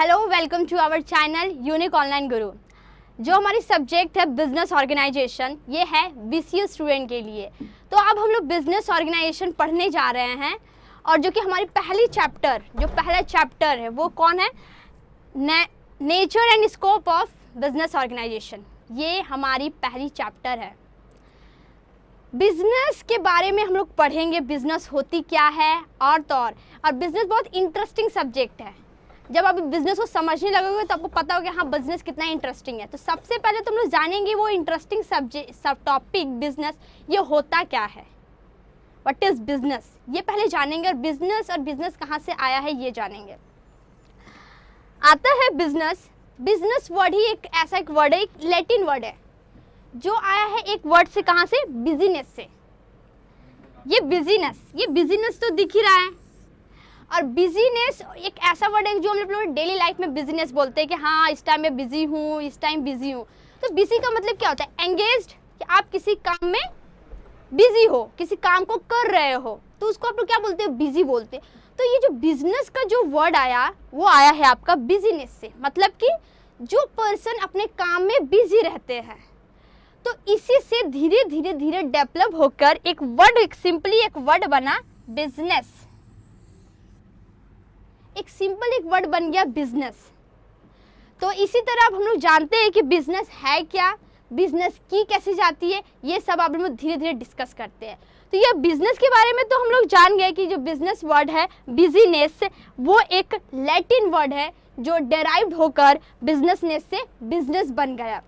Hello welcome to our channel unique online गुरु। जो हमारी subject है बिजनेस ऑर्गेनाइजेशन, ये है BCA स्टूडेंट के लिए। तो अब हम लोग बिजनेस ऑर्गेनाइजेशन पढ़ने जा रहे हैं और जो कि हमारी पहला चैप्टर है वो कौन है, nature and scope of business organisation. ये हमारी पहली चैप्टर है। बिजनेस के बारे में हम लोग पढ़ेंगे, बिजनेस होती क्या है और बिजनेस बहुत इंटरेस्टिंग सब्जेक्ट है। जब आप बिजनेस को समझने लगोगे तो आपको पता होगा हाँ बिजनेस कितना इंटरेस्टिंग है। तो सबसे पहले तुम लोग जानेंगे वो इंटरेस्टिंग सब्जेक्ट टॉपिक बिजनेस ये होता क्या है, व्हाट इज बिजनेस, ये पहले जानेंगे और बिजनेस कहाँ से आया है ये जानेंगे। आता है बिजनेस वर्ड ही एक ऐसा एक वर्ड है, एक लैटिन वर्ड है जो आया है एक वर्ड से, कहाँ से, बिजनेस से। ये बिजनेस तो दिख ही रहा है और बिजीनेस एक ऐसा वर्ड है जो हम लोग डेली लाइफ में बिजीनेस बोलते हैं कि हाँ इस टाइम मैं बिजी हूँ, तो बिजी का मतलब क्या होता है, एंगेज्ड, कि आप किसी काम में बिजी हो, किसी काम को कर रहे हो तो उसको आप लोग क्या बोलते हो, बिजी बोलते हैं। तो ये जो बिजनेस का जो वर्ड आया वो आया है आपका बिजीनेस से, मतलब कि जो पर्सन अपने काम में बिजी रहते हैं। तो इसी से धीरे धीरे डेवलप होकर एक वर्ड, सिंपली एक वर्ड बना बिजनेस, एक सिंपल एक वर्ड बन गया बिजनेस। तो इसी तरह अब हम लोग जानते हैं कि बिजनेस है क्या, बिजनेस की कैसे जाती है, ये सब आप लोग धीरे धीरे डिस्कस करते हैं। तो ये बिजनेस के बारे में तो हम लोग जान गए कि जो बिजनेस वर्ड है बिजीनेस, वो एक लैटिन वर्ड है जो डेराइव्ड होकर बिजनेसनेस से बिजनेस बन गया,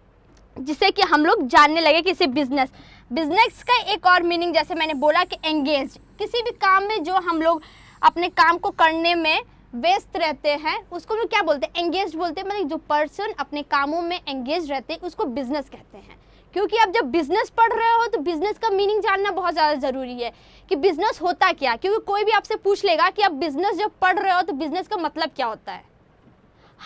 जिससे कि हम लोग जानने लगे कि इसे बिजनेस का एक और मीनिंग, जैसे मैंने बोला कि एंगेज, किसी भी काम में जो हम लोग अपने काम को करने में व्यस्त रहते हैं उसको लोग क्या बोलते हैं, एंगेज बोलते हैं। मतलब जो पर्सन अपने कामों में एंगेज रहते हैं उसको बिजनेस कहते हैं। क्योंकि आप जब बिजनेस पढ़ रहे हो तो बिजनेस का मीनिंग जानना बहुत ज़्यादा ज़रूरी है कि बिजनेस होता क्या, क्योंकि कोई भी आपसे पूछ लेगा कि आप बिजनेस जब पढ़ रहे हो तो बिजनेस का मतलब क्या होता है।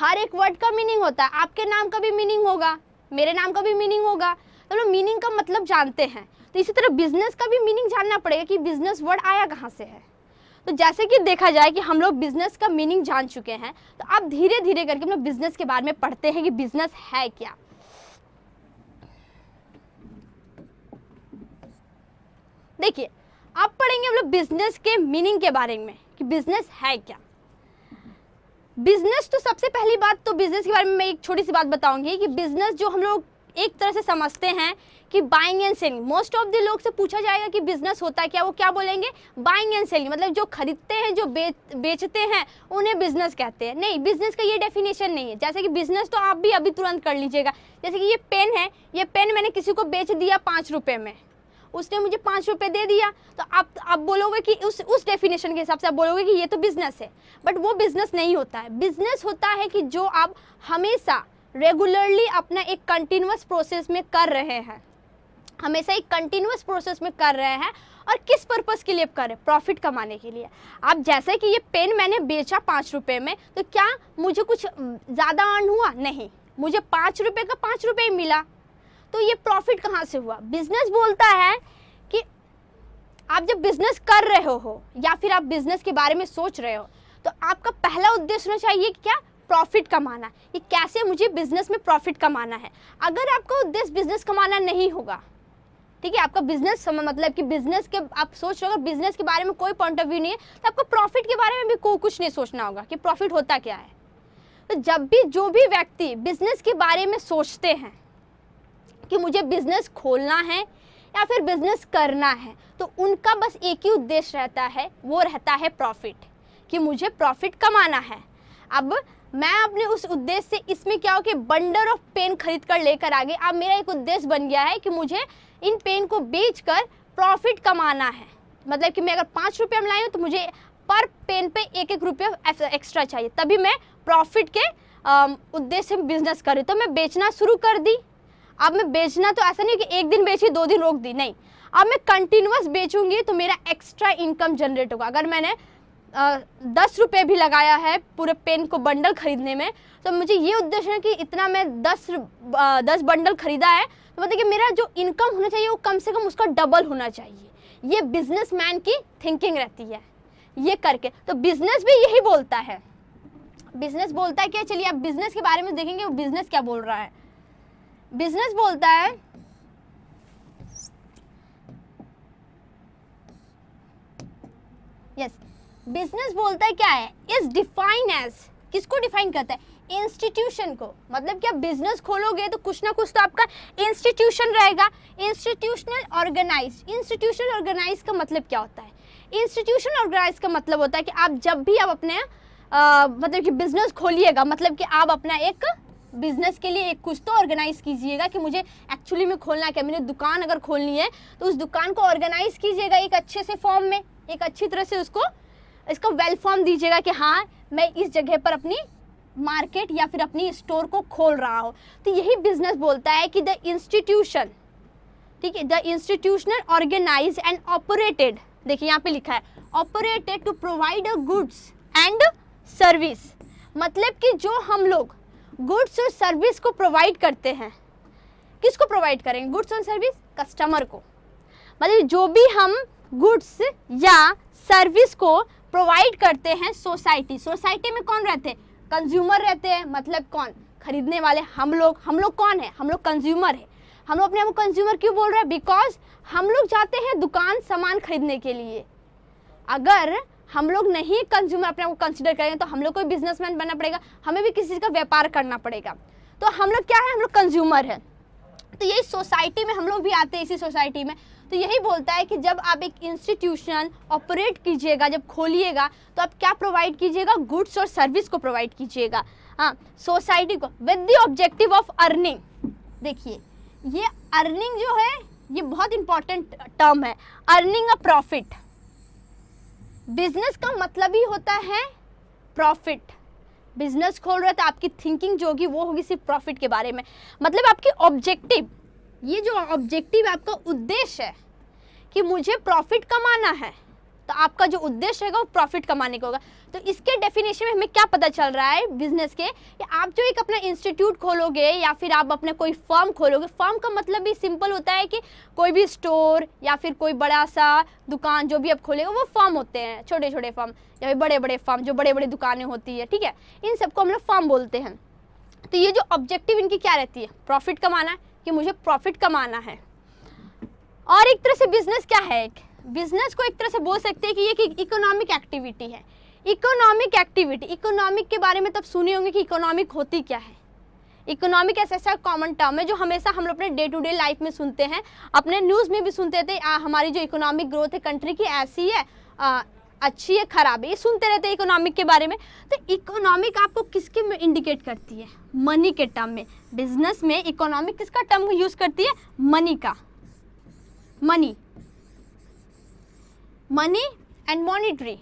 हर एक वर्ड का मीनिंग होता है, आपके नाम का भी मीनिंग होगा, मेरे नाम का भी मीनिंग होगा, तो लोग मीनिंग का मतलब जानते हैं। तो इसी तरह बिजनेस का भी मीनिंग जानना पड़ेगा कि बिजनेस वर्ड आया कहाँ से है। तो जैसे कि देखा जाए कि हम लोग बिजनेस का मीनिंग जान चुके हैं, तो आप धीरे धीरे करके हम लोग बिजनेस के बारे में पढ़ते हैं कि बिजनेस है क्या। देखिए आप पढ़ेंगे हम लोग बिजनेस के मीनिंग के बारे में कि बिजनेस है क्या। बिजनेस तो सबसे पहली बात, तो बिजनेस के बारे में मैं एक छोटी सी बात बताऊंगी कि बिजनेस जो हम लोग एक तरह से समझते हैं कि buying and selling. Most of the लोग से पूछा जाएगा कि बिजनेस होता क्या, वो क्या बोलेंगे, बाइंग एंड सेलिंग, मतलब जो खरीदते हैं जो बेचते हैं उन्हें बिजनेस कहते हैं। नहीं, बिजनेस का ये डेफिनेशन नहीं है। जैसे कि बिजनेस तो आप भी अभी तुरंत कर लीजिएगा, जैसे कि ये पेन है, ये पेन मैंने किसी को बेच दिया 5 रुपये में, उसने मुझे 5 रुपये दे दिया, तो आप बोलोगे कि उस डेफिनेशन के हिसाब से आप बोलोगे कि ये तो बिजनेस है, बट वो बिजनेस नहीं होता है। बिजनेस होता है कि जो आप हमेशा रेगुलरली अपना एक कंटिन्यूस प्रोसेस में कर रहे हैं, हमेशा एक कंटिन्यूस प्रोसेस में कर रहे हैं, और किस पर्पस के लिए कर रहे हैं, प्रॉफिट कमाने के लिए। आप जैसे कि ये पेन मैंने बेचा 5 रुपये में, तो क्या मुझे कुछ ज़्यादा अर्न हुआ, नहीं, मुझे 5 रुपये का 5 रुपये मिला, तो ये प्रॉफिट कहाँ से हुआ। बिजनेस बोलता है कि आप जब बिजनेस कर रहे हो या फिर आप बिजनेस के बारे में सोच रहे हो तो आपका पहला उद्देश्य होना चाहिए कि क्या, प्रॉफिट कमाना, ये कैसे मुझे बिजनेस में प्रॉफिट कमाना है। अगर आपका उद्देश्य बिजनेस कमाना नहीं होगा, ठीक है, आपका बिजनेस मतलब कि बिजनेस के आप सोच रहे हो, बिजनेस के बारे में कोई पॉइंट ऑफ व्यू नहीं है, तो आपको प्रॉफिट के बारे में भी कुछ नहीं सोचना होगा कि प्रॉफिट होता क्या है। तो जब भी जो भी व्यक्ति बिजनेस के बारे में सोचते हैं कि मुझे बिजनेस खोलना है या फिर बिजनेस करना है, तो उनका बस एक ही उद्देश्य रहता है, वो रहता है प्रॉफिट, कि मुझे प्रॉफिट कमाना है। अब मैं अपने उस उद्देश्य से इसमें क्या हो कि बंडल ऑफ पेन खरीद कर लेकर आ गए, अब मेरा एक उद्देश्य बन गया है कि मुझे इन पेन को बेचकर प्रॉफिट कमाना है। मतलब कि मैं अगर 5 रुपये में लाई हूँ तो मुझे पर पेन पे 1-1 रुपया एक्स्ट्रा चाहिए, तभी मैं प्रॉफिट के उद्देश्य से बिजनेस कर रही। तो मैं बेचना शुरू कर दी। अब मैं बेचना तो ऐसा नहीं कि एक दिन बेची 2 दिन रोक दी, नहीं, अब मैं कंटिन्यूस बेचूँगी तो मेरा एक्स्ट्रा इनकम जनरेट होगा। अगर मैंने 10 रुपये भी लगाया है पूरे पेन को बंडल खरीदने में, तो मुझे ये उद्देश्य है कि इतना मैं 10 बंडल खरीदा है, तो मतलब कि मेरा जो इनकम होना चाहिए वो कम से कम उसका डबल होना चाहिए। ये बिजनेसमैन की थिंकिंग रहती है ये करके। तो बिजनेस भी यही बोलता है, बिजनेस बोलता है क्या, चलिए आप बिजनेस के बारे में देखेंगे वो बिजनेस क्या बोल रहा है। बिजनेस बोलता है यस, बिजनेस बोलता है क्या है, इज डिफाइन एज, किसको डिफाइन करता है, इंस्टीट्यूशन को। मतलब कि आप बिजनेस खोलोगे तो कुछ ना कुछ तो आपका इंस्टीट्यूशन रहेगा। इंस्टीट्यूशनल ऑर्गेनाइज, इंस्टीट्यूशनल ऑर्गेनाइज का मतलब क्या होता है, इंस्टीट्यूशनल ऑर्गेनाइज का मतलब होता है कि आप जब भी आप अपने मतलब कि बिजनेस खोलिएगा, मतलब कि आप अपना एक बिजनेस के लिए एक कुछ तो ऑर्गेनाइज कीजिएगा कि मुझे एक्चुअली में खोलना क्या, मैंने दुकान अगर खोलनी है तो उस दुकान को ऑर्गेनाइज कीजिएगा एक अच्छे से फॉर्म में, एक अच्छी तरह से उसको इसका वेल फॉर्म दीजिएगा कि हाँ मैं इस जगह पर अपनी मार्केट या फिर अपनी स्टोर को खोल रहा हो। तो यही बिजनेस बोलता है कि द इंस्टीट्यूशन, ठीक है, the institutional organise and operated, देखिए यहाँ पे लिखा है operated to provide a goods and service. मतलब कि जो हम लोग गुड्स और सर्विस को प्रोवाइड करते हैं, किसको प्रोवाइड करेंगे, गुड्स और सर्विस, कस्टमर को। मतलब जो भी हम गुड्स या सर्विस को प्रोवाइड करते हैं सोसाइटी, सोसाइटी में कौन रहते हैं, कंज्यूमर रहते हैं। मतलब कौन, खरीदने वाले हम लोग। हम लोग कौन है, हम लोग कंज्यूमर है। हम लोग अपने आप को कंज्यूमर क्यों बोल रहे हैं, बिकॉज हम लोग जाते हैं दुकान सामान खरीदने के लिए। अगर हम लोग नहीं कंज्यूमर अपने आप को कंसिडर करेंगे तो हम लोग को बिजनेसमैन बनना पड़ेगा, हमें भी किसी चीज़ का व्यापार करना पड़ेगा। तो हम लोग क्या है, हम लोग कंज्यूमर है। तो यही सोसाइटी में हम लोग भी आते हैं, इसी सोसाइटी में। तो यही बोलता है कि जब आप एक इंस्टीट्यूशन ऑपरेट कीजिएगा, जब खोलिएगा तो आप क्या प्रोवाइड कीजिएगा, गुड्स और सर्विस को प्रोवाइड कीजिएगा, हाँ, सोसाइटी को, with the objective of earning. देखिए ये अर्निंग जो है ये बहुत इंपॉर्टेंट टर्म है, अर्निंग अ प्रॉफिट। बिजनेस का मतलब ही होता है प्रॉफिट। बिजनेस खोल रहे तो आपकी थिंकिंग जो होगी वो होगी सिर्फ प्रॉफिट के बारे में। मतलब आपकी ऑब्जेक्टिव, ये जो ऑब्जेक्टिव आपका उद्देश्य है कि मुझे प्रॉफिट कमाना है, तो आपका जो उद्देश्य रहेगा वो प्रॉफिट कमाने का होगा। तो इसके डेफिनेशन में हमें क्या पता चल रहा है बिजनेस के, कि आप जो एक अपना इंस्टीट्यूट खोलोगे या फिर आप अपना कोई फर्म खोलोगे, फर्म का मतलब भी सिंपल होता है कि कोई भी स्टोर या फिर कोई बड़ा सा दुकान जो भी आप खोलेंगे वो फर्म होते हैं, छोटे छोटे फर्म या फिर बड़े बड़े फर्म, जो बड़े बड़े दुकानें होती है, ठीक है, इन सबको हम लोग फर्म बोलते हैं। तो ये जो ऑब्जेक्टिव इनकी क्या रहती है, प्रॉफिट कमाना, कि मुझे प्रॉफिट कमाना है। और एक तरह से बिजनेस क्या है, एक बिजनेस को एक तरह से बोल सकते हैं कि ये एक इकोनॉमिक एक्टिविटी है। इकोनॉमिक एक्टिविटी, इकोनॉमिक के बारे में तब सुने होंगे कि इकोनॉमिक होती क्या है। इकोनॉमिक ऐसा कॉमन टर्म है जो हमेशा हम लोग अपने डे टू डे लाइफ में सुनते हैं, अपने न्यूज़ में भी सुनते थे, हमारी जो इकोनॉमिक ग्रोथ है कंट्री की ऐसी है, अच्छी है, खराब है, ये सुनते रहते हैं इकोनॉमिक के बारे में। तो इकोनॉमिक आपको किसके में इंडिकेट करती है, मनी के टर्म में। बिजनेस में इकोनॉमिक किसका टर्म यूज़ करती है, मनी का, मनी, मनी एंड मॉनिटरी,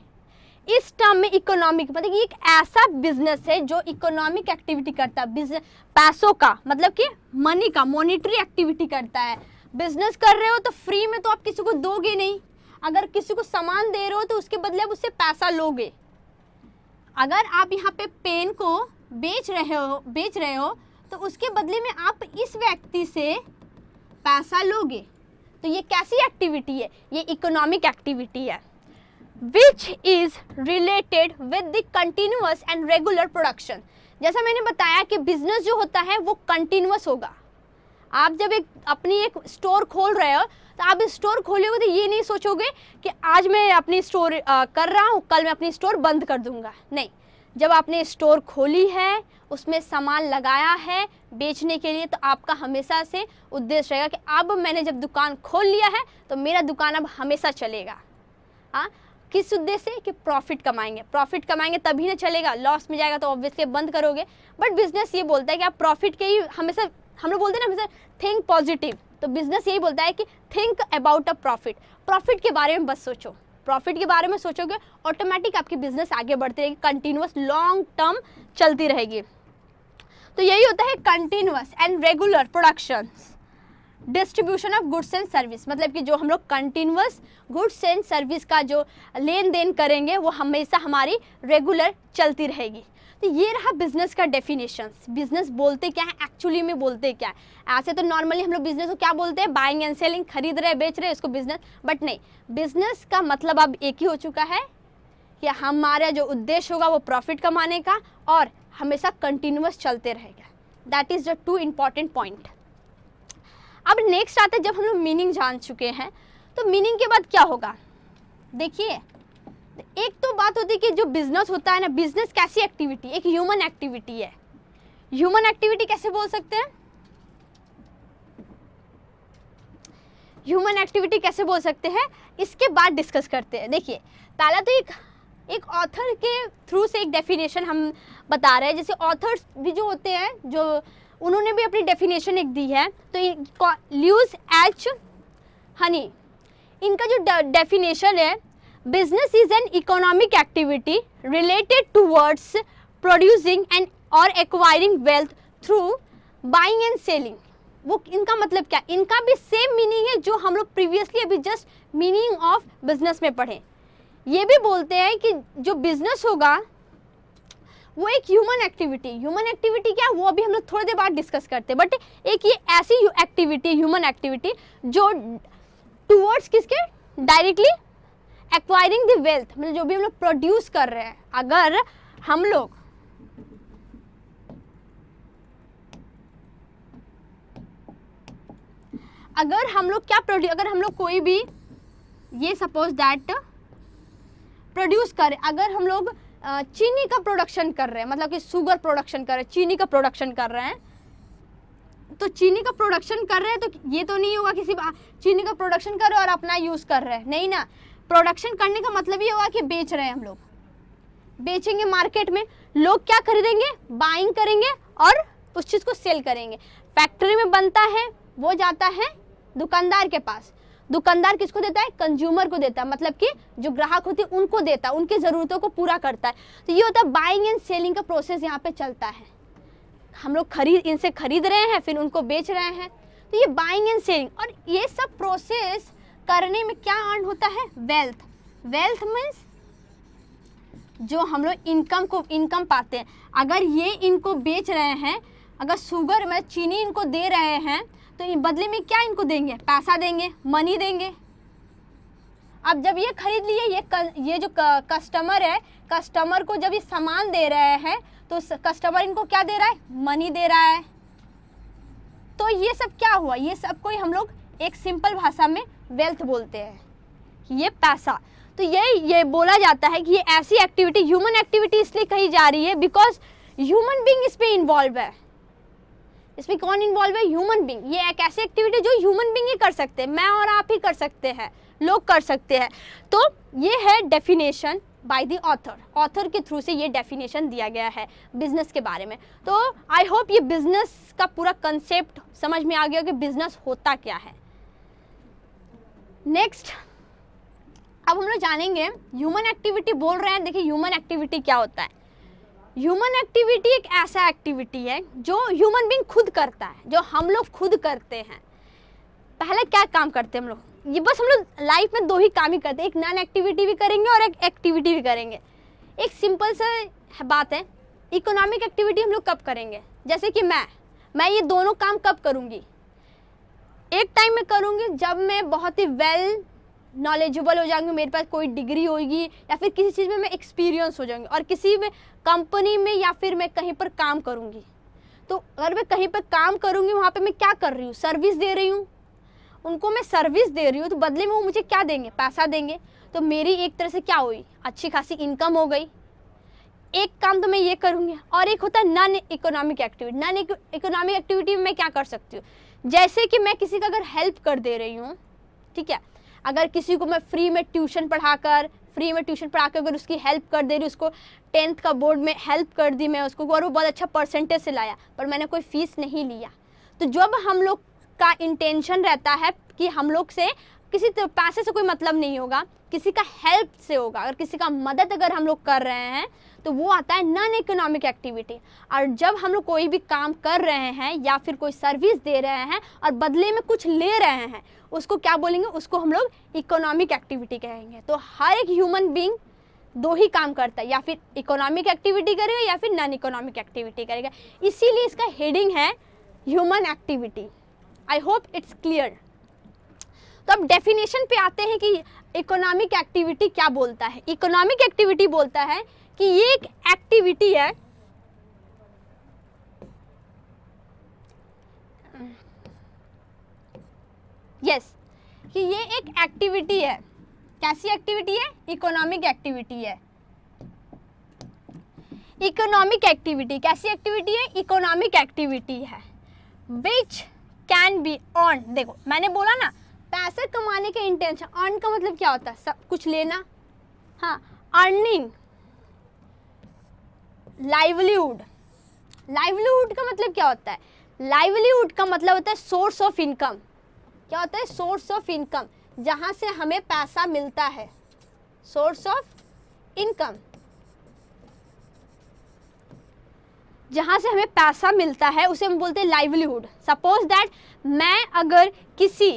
इस टर्म में इकोनॉमिक। मतलब ये एक ऐसा बिजनेस है जो इकोनॉमिक एक्टिविटी करता है, बिजनेस पैसों का, मतलब कि मनी का, मॉनिटरी एक्टिविटी करता है। बिजनेस कर रहे हो तो फ्री में तो आप किसी को दोगे नहीं, अगर किसी को सामान दे रहे हो तो उसके बदले आप उससे पैसा लोगे। अगर आप यहाँ पे पेन को बेच रहे हो तो उसके बदले में आप इस व्यक्ति से पैसा लोगे। तो ये कैसी एक्टिविटी है, ये इकोनॉमिक एक्टिविटी है। Which is related with the continuous and regular production. जैसा मैंने बताया कि बिजनेस जो होता है वो कंटिन्यूअस होगा। आप जब एक अपनी एक स्टोर खोल रहे हो तो आप स्टोर खोलोगे तो ये नहीं सोचोगे कि आज मैं अपनी स्टोर कर रहा हूँ, कल मैं अपनी स्टोर बंद कर दूँगा, नहीं। जब आपने स्टोर खोली है, उसमें सामान लगाया है बेचने के लिए, तो आपका हमेशा से उद्देश्य रहेगा कि अब मैंने जब दुकान खोल लिया है तो मेरा दुकान अब हमेशा चलेगा। हाँ, किस उद्देश्य से, कि प्रॉफिट कमाएंगे। प्रॉफिट कमाएंगे तभी ना चलेगा, लॉस में जाएगा तो ऑब्वियसली बंद करोगे। बट बिजनेस ये बोलता है कि आप प्रॉफिट के ही हमेशा, हम लोग बोलते हैं ना हमेशा थिंक पॉजिटिव, तो बिजनेस यही बोलता है कि think about a profit, profit के बारे में बस सोचो। प्रॉफिट के बारे में सोचोगे ऑटोमेटिक आपकी बिजनेस आगे बढ़ती रहेगी, कंटिन्यूअस लॉन्ग टर्म चलती रहेगी। तो यही होता है continuous and regular production distribution of goods and service. मतलब कि जो हम लोग कंटिन्यूअस गुड्स एंड सर्विस का जो लेन देन करेंगे वो हमेशा हमारी रेगुलर चलती रहेगी। तो ये रहा बिजनेस का डेफिनेशन। बिजनेस बोलते क्या है, एक्चुअली में बोलते क्या है। ऐसे तो नॉर्मली हम लोग बिजनेस को क्या बोलते हैं, बाइंग एंड सेलिंग, खरीद रहे बेच रहे, इसको बिजनेस, बट नहीं, बिजनेस का मतलब अब एक ही हो चुका है कि हमारा जो उद्देश्य होगा वो प्रॉफिट कमाने का और हमेशा कंटिन्यूस चलते रहेगा। That is the two important point. अब नेक्स्ट आते हैं, जब हम लोग मीनिंग जान चुके हैं तो मीनिंग के बाद क्या होगा, देखिए एक तो बात होती है कि जो बिजनेस होता है ना, बिजनेस कैसी एक्टिविटी, एक ह्यूमन एक्टिविटी है। ह्यूमन एक्टिविटी कैसे बोल सकते हैं, ह्यूमन एक्टिविटी कैसे बोल सकते हैं, इसके बाद डिस्कस करते हैं। देखिए पहला तो एक ऑथर के थ्रू से एक डेफिनेशन हम बता रहे हैं, जैसे ऑथर्स भी जो होते हैं जो उन्होंने भी अपनी डेफिनेशन एक दी है। तो ल्यूस एच हनी, इनका जो डेफिनेशन है, business is an economic activity related towards producing and और acquiring wealth through buying and selling. वो इनका मतलब क्या, इनका भी सेम मीनिंग है जो हम लोग प्रीवियसली अभी जस्ट मीनिंग ऑफ बिजनेस में पढ़े। ये भी बोलते हैं कि जो बिजनेस होगा वो एक ह्यूमन एक्टिविटी क्या, वो अभी हम लोग थोड़ी देर बाद डिस्कस करते हैं, बट एक ये ऐसी एक्टिविटी ह्यूमन एक्टिविटी जो टूवर्ड्स किसके, डायरेक्टली एक्वायरिंग द वेल्थ, मतलब जो भी हम लोग प्रोड्यूस कर रहे हैं। अगर हम लोग अगर हम लोग कोई भी ये सपोज दैट प्रोड्यूस करें, अगर हम लोग चीनी का प्रोडक्शन कर रहे हैं, मतलब कि शुगर प्रोडक्शन कर रहे हैं, चीनी का प्रोडक्शन कर रहे हैं, तो चीनी का प्रोडक्शन कर रहे हैं तो ये तो नहीं होगा किसी चीनी का प्रोडक्शन कर रहे और अपना यूज़ कर रहे हैं, नहीं ना। प्रोडक्शन करने का मतलब ये होगा कि बेच रहे हैं, हम लोग बेचेंगे मार्केट में, लोग क्या खरीदेंगे, बाइंग करेंगे और उस चीज़ को सेल करेंगे। फैक्ट्री में बनता है वो जाता है दुकानदार के पास, दुकानदार किसको देता है, कंज्यूमर को देता है, मतलब कि जो ग्राहक होते हैं उनको देता है, उनकी ज़रूरतों को पूरा करता है। तो ये होता है बाइंग एंड सेलिंग का प्रोसेस यहाँ पे चलता है, हम लोग इनसे खरीद रहे हैं फिर उनको बेच रहे हैं, तो ये बाइंग एंड सेलिंग। और ये सब प्रोसेस करने में क्या अर्न होता है, वेल्थ। वेल्थ मीन्स जो हम लोग इनकम पाते हैं। अगर ये इनको बेच रहे हैं, अगर शुगर में चीनी इनको दे रहे हैं तो बदले में क्या इनको देंगे, पैसा देंगे, मनी देंगे। अब जब ये खरीद लिए, ये जो कस्टमर है, कस्टमर को जब ये सामान दे रहे हैं तो कस्टमर इनको क्या दे रहा है, मनी दे रहा है। तो ये सब क्या हुआ, ये सब को हम लोग एक सिंपल भाषा में वेल्थ बोलते हैं, कि ये पैसा। तो ये बोला जाता है कि ये ऐसी एक्टिविटी ह्यूमन एक्टिविटी इसलिए कही जा रही है बिकॉज ह्यूमन बीइंग इस पे इन्वॉल्व है। इसमें कौन इन्वॉल्व है, ह्यूमन बीइंग। ये एक ऐसी एक्टिविटी जो ह्यूमन बीइंग ही कर सकते हैं, मैं और आप ही कर सकते हैं, लोग कर सकते हैं। तो ये है definition by the author, author के थ्रू से ये डेफिनेशन दिया गया है बिजनेस के बारे में। तो आई होप ये बिजनेस का पूरा कंसेप्ट समझ में आ गया कि बिजनेस होता क्या है। नेक्स्ट अब हम लोग जानेंगे ह्यूमन एक्टिविटी बोल रहे हैं, देखिए ह्यूमन एक्टिविटी क्या होता है। ह्यूमन एक्टिविटी एक ऐसा एक्टिविटी है जो ह्यूमन बीइंग खुद करता है, जो हम लोग खुद करते हैं। पहले क्या काम करते हैं हम लोग, ये बस हम लोग लाइफ में दो ही काम ही करते हैं, एक नॉन एक्टिविटी भी करेंगे और एक एक्टिविटी भी करेंगे। एक सिंपल सा बात है, इकोनॉमिक एक्टिविटी हम लोग कब करेंगे, जैसे कि मैं ये दोनों काम कब करूँगी, एक टाइम में करूँगी जब मैं बहुत ही वेल नॉलेजेबल हो जाऊंगी, मेरे पास कोई डिग्री होगी या फिर किसी चीज़ में मैं एक्सपीरियंस हो जाऊंगी, और किसी में कंपनी में या फिर मैं कहीं पर काम करूंगी। तो अगर मैं कहीं पर काम करूंगी, वहाँ पे मैं क्या कर रही हूँ, सर्विस दे रही हूँ, उनको मैं सर्विस दे रही हूँ, तो बदले में वो मुझे क्या देंगे, पैसा देंगे। तो मेरी एक तरह से क्या हुई, अच्छी खासी इनकम हो गई। एक काम तो मैं ये करूँगी, और एक होता है non economic activity. Non economic activity में मैं क्या कर सकती हूँ, जैसे कि मैं किसी का अगर हेल्प कर दे रही हूँ, ठीक है, अगर किसी को मैं फ्री में ट्यूशन पढ़ाकर अगर उसकी हेल्प कर दे रही, उसको 10th का बोर्ड में हेल्प कर दी मैं उसको, और वो बहुत अच्छा परसेंटेज से लाया, पर मैंने कोई फीस नहीं लिया। तो जब हम लोग का इंटेंशन रहता है कि हम लोग से किसी पैसे से कोई मतलब नहीं होगा, किसी का हेल्प से होगा, अगर किसी का मदद अगर हम लोग कर रहे हैं तो वो आता है नॉन इकोनॉमिक एक्टिविटी। और जब हम लोग कोई भी काम कर रहे हैं या फिर कोई सर्विस दे रहे हैं और बदले में कुछ ले रहे हैं, उसको क्या बोलेंगे, उसको हम लोग इकोनॉमिक एक्टिविटी कहेंगे। तो हर एक ह्यूमन बीइंग दो ही काम करता है, या फिर इकोनॉमिक एक्टिविटी करेगा या फिर नॉन इकोनॉमिक एक्टिविटी करेगा। इसीलिए इसका हेडिंग है human activity. I hope it's clear. तो अब डेफिनेशन पे आते हैं कि इकोनॉमिक एक्टिविटी क्या बोलता है। इकोनॉमिक एक्टिविटी बोलता है कि ये एक एक्टिविटी है, यस, कि ये एक एक्टिविटी है। कैसी एक्टिविटी है? इकोनॉमिक एक्टिविटी है। इकोनॉमिक एक्टिविटी कैसी एक्टिविटी है? इकोनॉमिक एक्टिविटी है विच कैन बी अर्न। देखो मैंने बोला ना, पैसा कमाने का इंटेंशन, अर्न का मतलब क्या होता है? सब कुछ लेना, हाँ, अर्निंग, लाइवलीहुड। लाइवलीहुड का मतलब क्या होता है? लाइवलीहुड का मतलब होता है सोर्स ऑफ इनकम। क्या होता है? सोर्स ऑफ इनकम, जहाँ से हमें पैसा मिलता है, सोर्स ऑफ इनकम, जहाँ से हमें पैसा मिलता है उसे हम बोलते हैं लाइवलीहुड। सपोज दैट मैं अगर किसी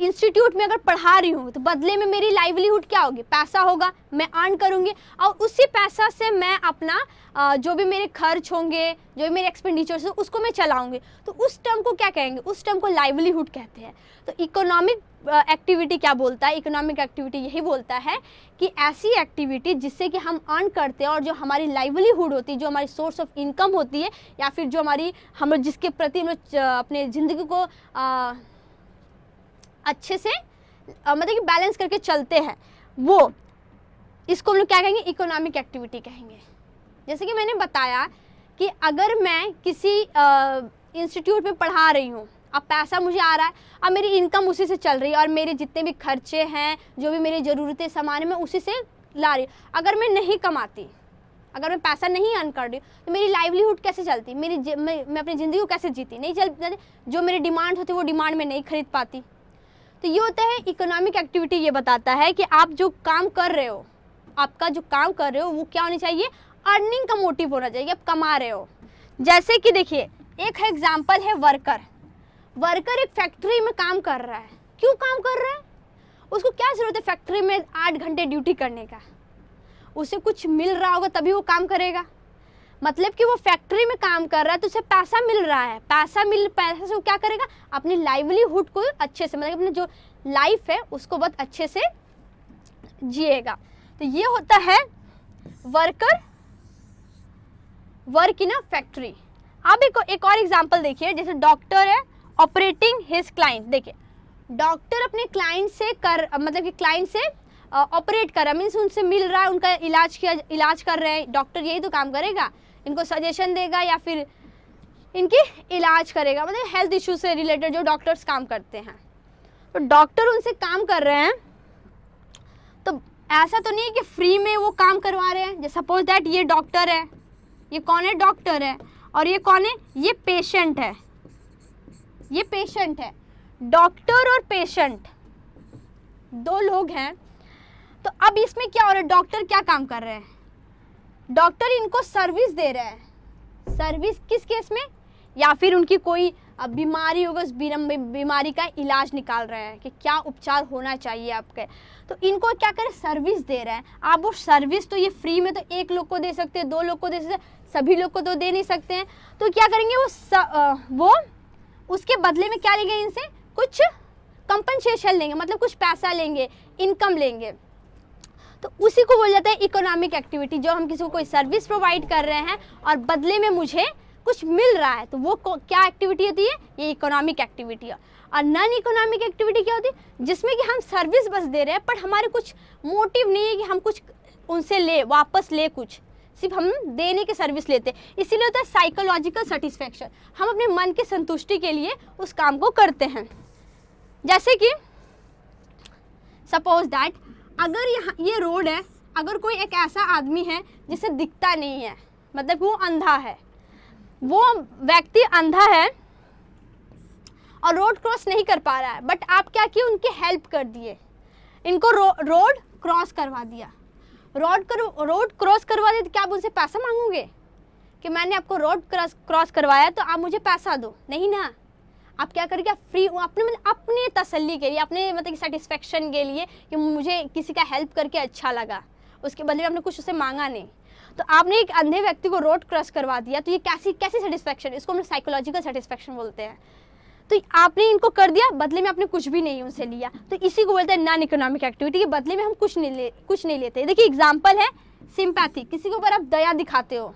इंस्टीट्यूट में अगर पढ़ा रही हूँ तो बदले में मेरी लाइवलीहुड क्या होगी? पैसा होगा, मैं अर्न करूँगी और उसी पैसा से मैं अपना जो भी मेरे खर्च होंगे, जो भी मेरे एक्सपेंडिचर्स होंगे, उसको मैं चलाऊँगी। तो उस टर्म को क्या कहेंगे? उस टर्म को लाइवलीहुड कहते हैं। तो इकोनॉमिक एक्टिविटी क्या बोलता है? इकोनॉमिक एक्टिविटी यही बोलता है कि ऐसी एक्टिविटी जिससे कि हम अर्न करते हैं और जो हमारी लाइवलीहुड होती है, जो हमारी सोर्स ऑफ इनकम होती है, या फिर जो हमारी, हम लोग जिसके प्रति हम लोग अपने ज़िंदगी को अच्छे से मतलब कि बैलेंस करके चलते हैं, वो इसको हम लोग क्या कहेंगे? इकोनॉमिक एक्टिविटी कहेंगे। जैसे कि मैंने बताया कि अगर मैं किसी इंस्टीट्यूट में पढ़ा रही हूँ, अब पैसा मुझे आ रहा है, अब मेरी इनकम उसी से चल रही है और मेरे जितने भी खर्चे हैं, जो भी मेरी ज़रूरतें सामान है, मैं उसी से ला रही हूँ। अगर मैं नहीं कमाती, अगर मैं पैसा नहीं अर्न कर रही हूँ, तो मेरी लाइवलीहुड कैसे चलती? मैं अपनी ज़िंदगी को कैसे जीती? नहीं चल पाती। जो मेरे डिमांड होती है वो डिमांड मैं नहीं खरीद पाती। तो ये होता है इकोनॉमिक एक्टिविटी। ये बताता है कि आप जो काम कर रहे हो, आपका जो काम कर रहे हो वो क्या होनी चाहिए? अर्निंग का मोटिव होना चाहिए, आप कमा रहे हो। जैसे कि देखिए एक एग्जाम्पल है वर्कर। वर्कर एक फैक्ट्री में काम कर रहा है। क्यों काम कर रहा है? उसको क्या ज़रूरत है फैक्ट्री में 8 घंटे ड्यूटी करने का? उसे कुछ मिल रहा होगा तभी वो काम करेगा। मतलब कि वो फैक्ट्री में काम कर रहा है तो उसे पैसा मिल रहा है। पैसा से वो क्या करेगा? अपनी लाइवलीहुड को अच्छे से, मतलब अपनी जो लाइफ है उसको बहुत अच्छे से जिएगा। तो ये होता है worker, work in a factory. अब एक और एग्जाम्पल देखिए, जैसे डॉक्टर है ऑपरेटिंग हिज क्लाइंट। देखिए डॉक्टर अपने क्लाइंट से मतलब कि क्लाइंट से ऑपरेट कर रहा है, मीन्स उनसे मिल रहा है, उनका इलाज कर रहे हैं। डॉक्टर यही तो काम करेगा, इनको सजेशन देगा या फिर इनकी इलाज करेगा, मतलब हेल्थ इश्यू से रिलेटेड जो डॉक्टर्स काम करते हैं। तो डॉक्टर उनसे काम कर रहे हैं, तो ऐसा तो नहीं है कि फ्री में वो काम करवा रहे हैं। जैसे सपोज दैट ये डॉक्टर है, ये कौन है? डॉक्टर है। और ये कौन है? ये पेशेंट है, ये पेशेंट है। डॉक्टर और पेशेंट दो लोग हैं। तो अब इसमें क्या हो रहा है? डॉक्टर क्या काम कर रहे हैं? डॉक्टर इनको सर्विस दे रहे हैं। सर्विस किस केस में? या फिर उनकी कोई बीमारी होगा, उस बीमारी का इलाज निकाल रहे हैं कि क्या उपचार होना चाहिए आपके। तो इनको क्या करें? सर्विस दे रहे हैं। आप वो सर्विस तो ये फ्री में तो एक लोग को दे सकते हैं, दो लोग को दे सकते हैं, सभी लोग को तो दे नहीं सकते हैं। तो क्या करेंगे वो उसके बदले में क्या लेंगे? इनसे कुछ कंपनसेशन लेंगे, मतलब कुछ पैसा लेंगे, इनकम लेंगे। तो उसी को बोल जाता है इकोनॉमिक एक्टिविटी। जो हम किसी को कोई सर्विस प्रोवाइड कर रहे हैं और बदले में मुझे कुछ मिल रहा है, तो वो क्या एक्टिविटी होती है? ये इकोनॉमिक एक्टिविटी है। और नॉन इकोनॉमिक एक्टिविटी क्या होती है? जिसमें कि हम सर्विस बस दे रहे हैं पर हमारे कुछ मोटिव नहीं है कि हम कुछ उनसे वापस ले कुछ, सिर्फ हम देने के सर्विस लेते हैं। इसीलिए होता है साइकोलॉजिकल सेटिस्फेक्शन। हम अपने मन के संतुष्टि के लिए उस काम को करते हैं। जैसे कि सपोज दैट अगर यहाँ ये रोड है, अगर कोई एक ऐसा आदमी है जिसे दिखता नहीं है, मतलब वो अंधा है, वो व्यक्ति अंधा है और रोड क्रॉस नहीं कर पा रहा है, बट आप क्या किए? उनकी हेल्प कर दिए, इनको रोड क्रॉस करवा दिया। रोड क्रॉस करवा दे तो क्या आप उनसे पैसा मांगोगे कि मैंने आपको रोड क्रॉस करवाया तो आप मुझे पैसा दो? नहीं ना। आप क्या करेंगे? आप फ्री, अपने मतलब अपने तसल्ली के लिए, अपने मतलब सेटिस्फेक्शन के लिए कि मुझे किसी का हेल्प करके अच्छा लगा, उसके बदले में आपने कुछ उसे मांगा नहीं। तो आपने एक अंधे व्यक्ति को रोड क्रॉस करवा दिया, तो ये कैसी कैसी सेटिस्फेक्शन? इसको हम साइकोलॉजिकल सेटिस्फेक्शन बोलते हैं। तो आपने इनको कर दिया, बदले में आपने कुछ भी नहीं उनसे लिया, तो इसी को बोलते हैं नॉन इकोनॉमिक एक्टिविटी, के बदले में हम कुछ नहीं लेते। देखिए एग्जाम्पल है सिंपैथी, किसी के ऊपर आप दया दिखाते हो,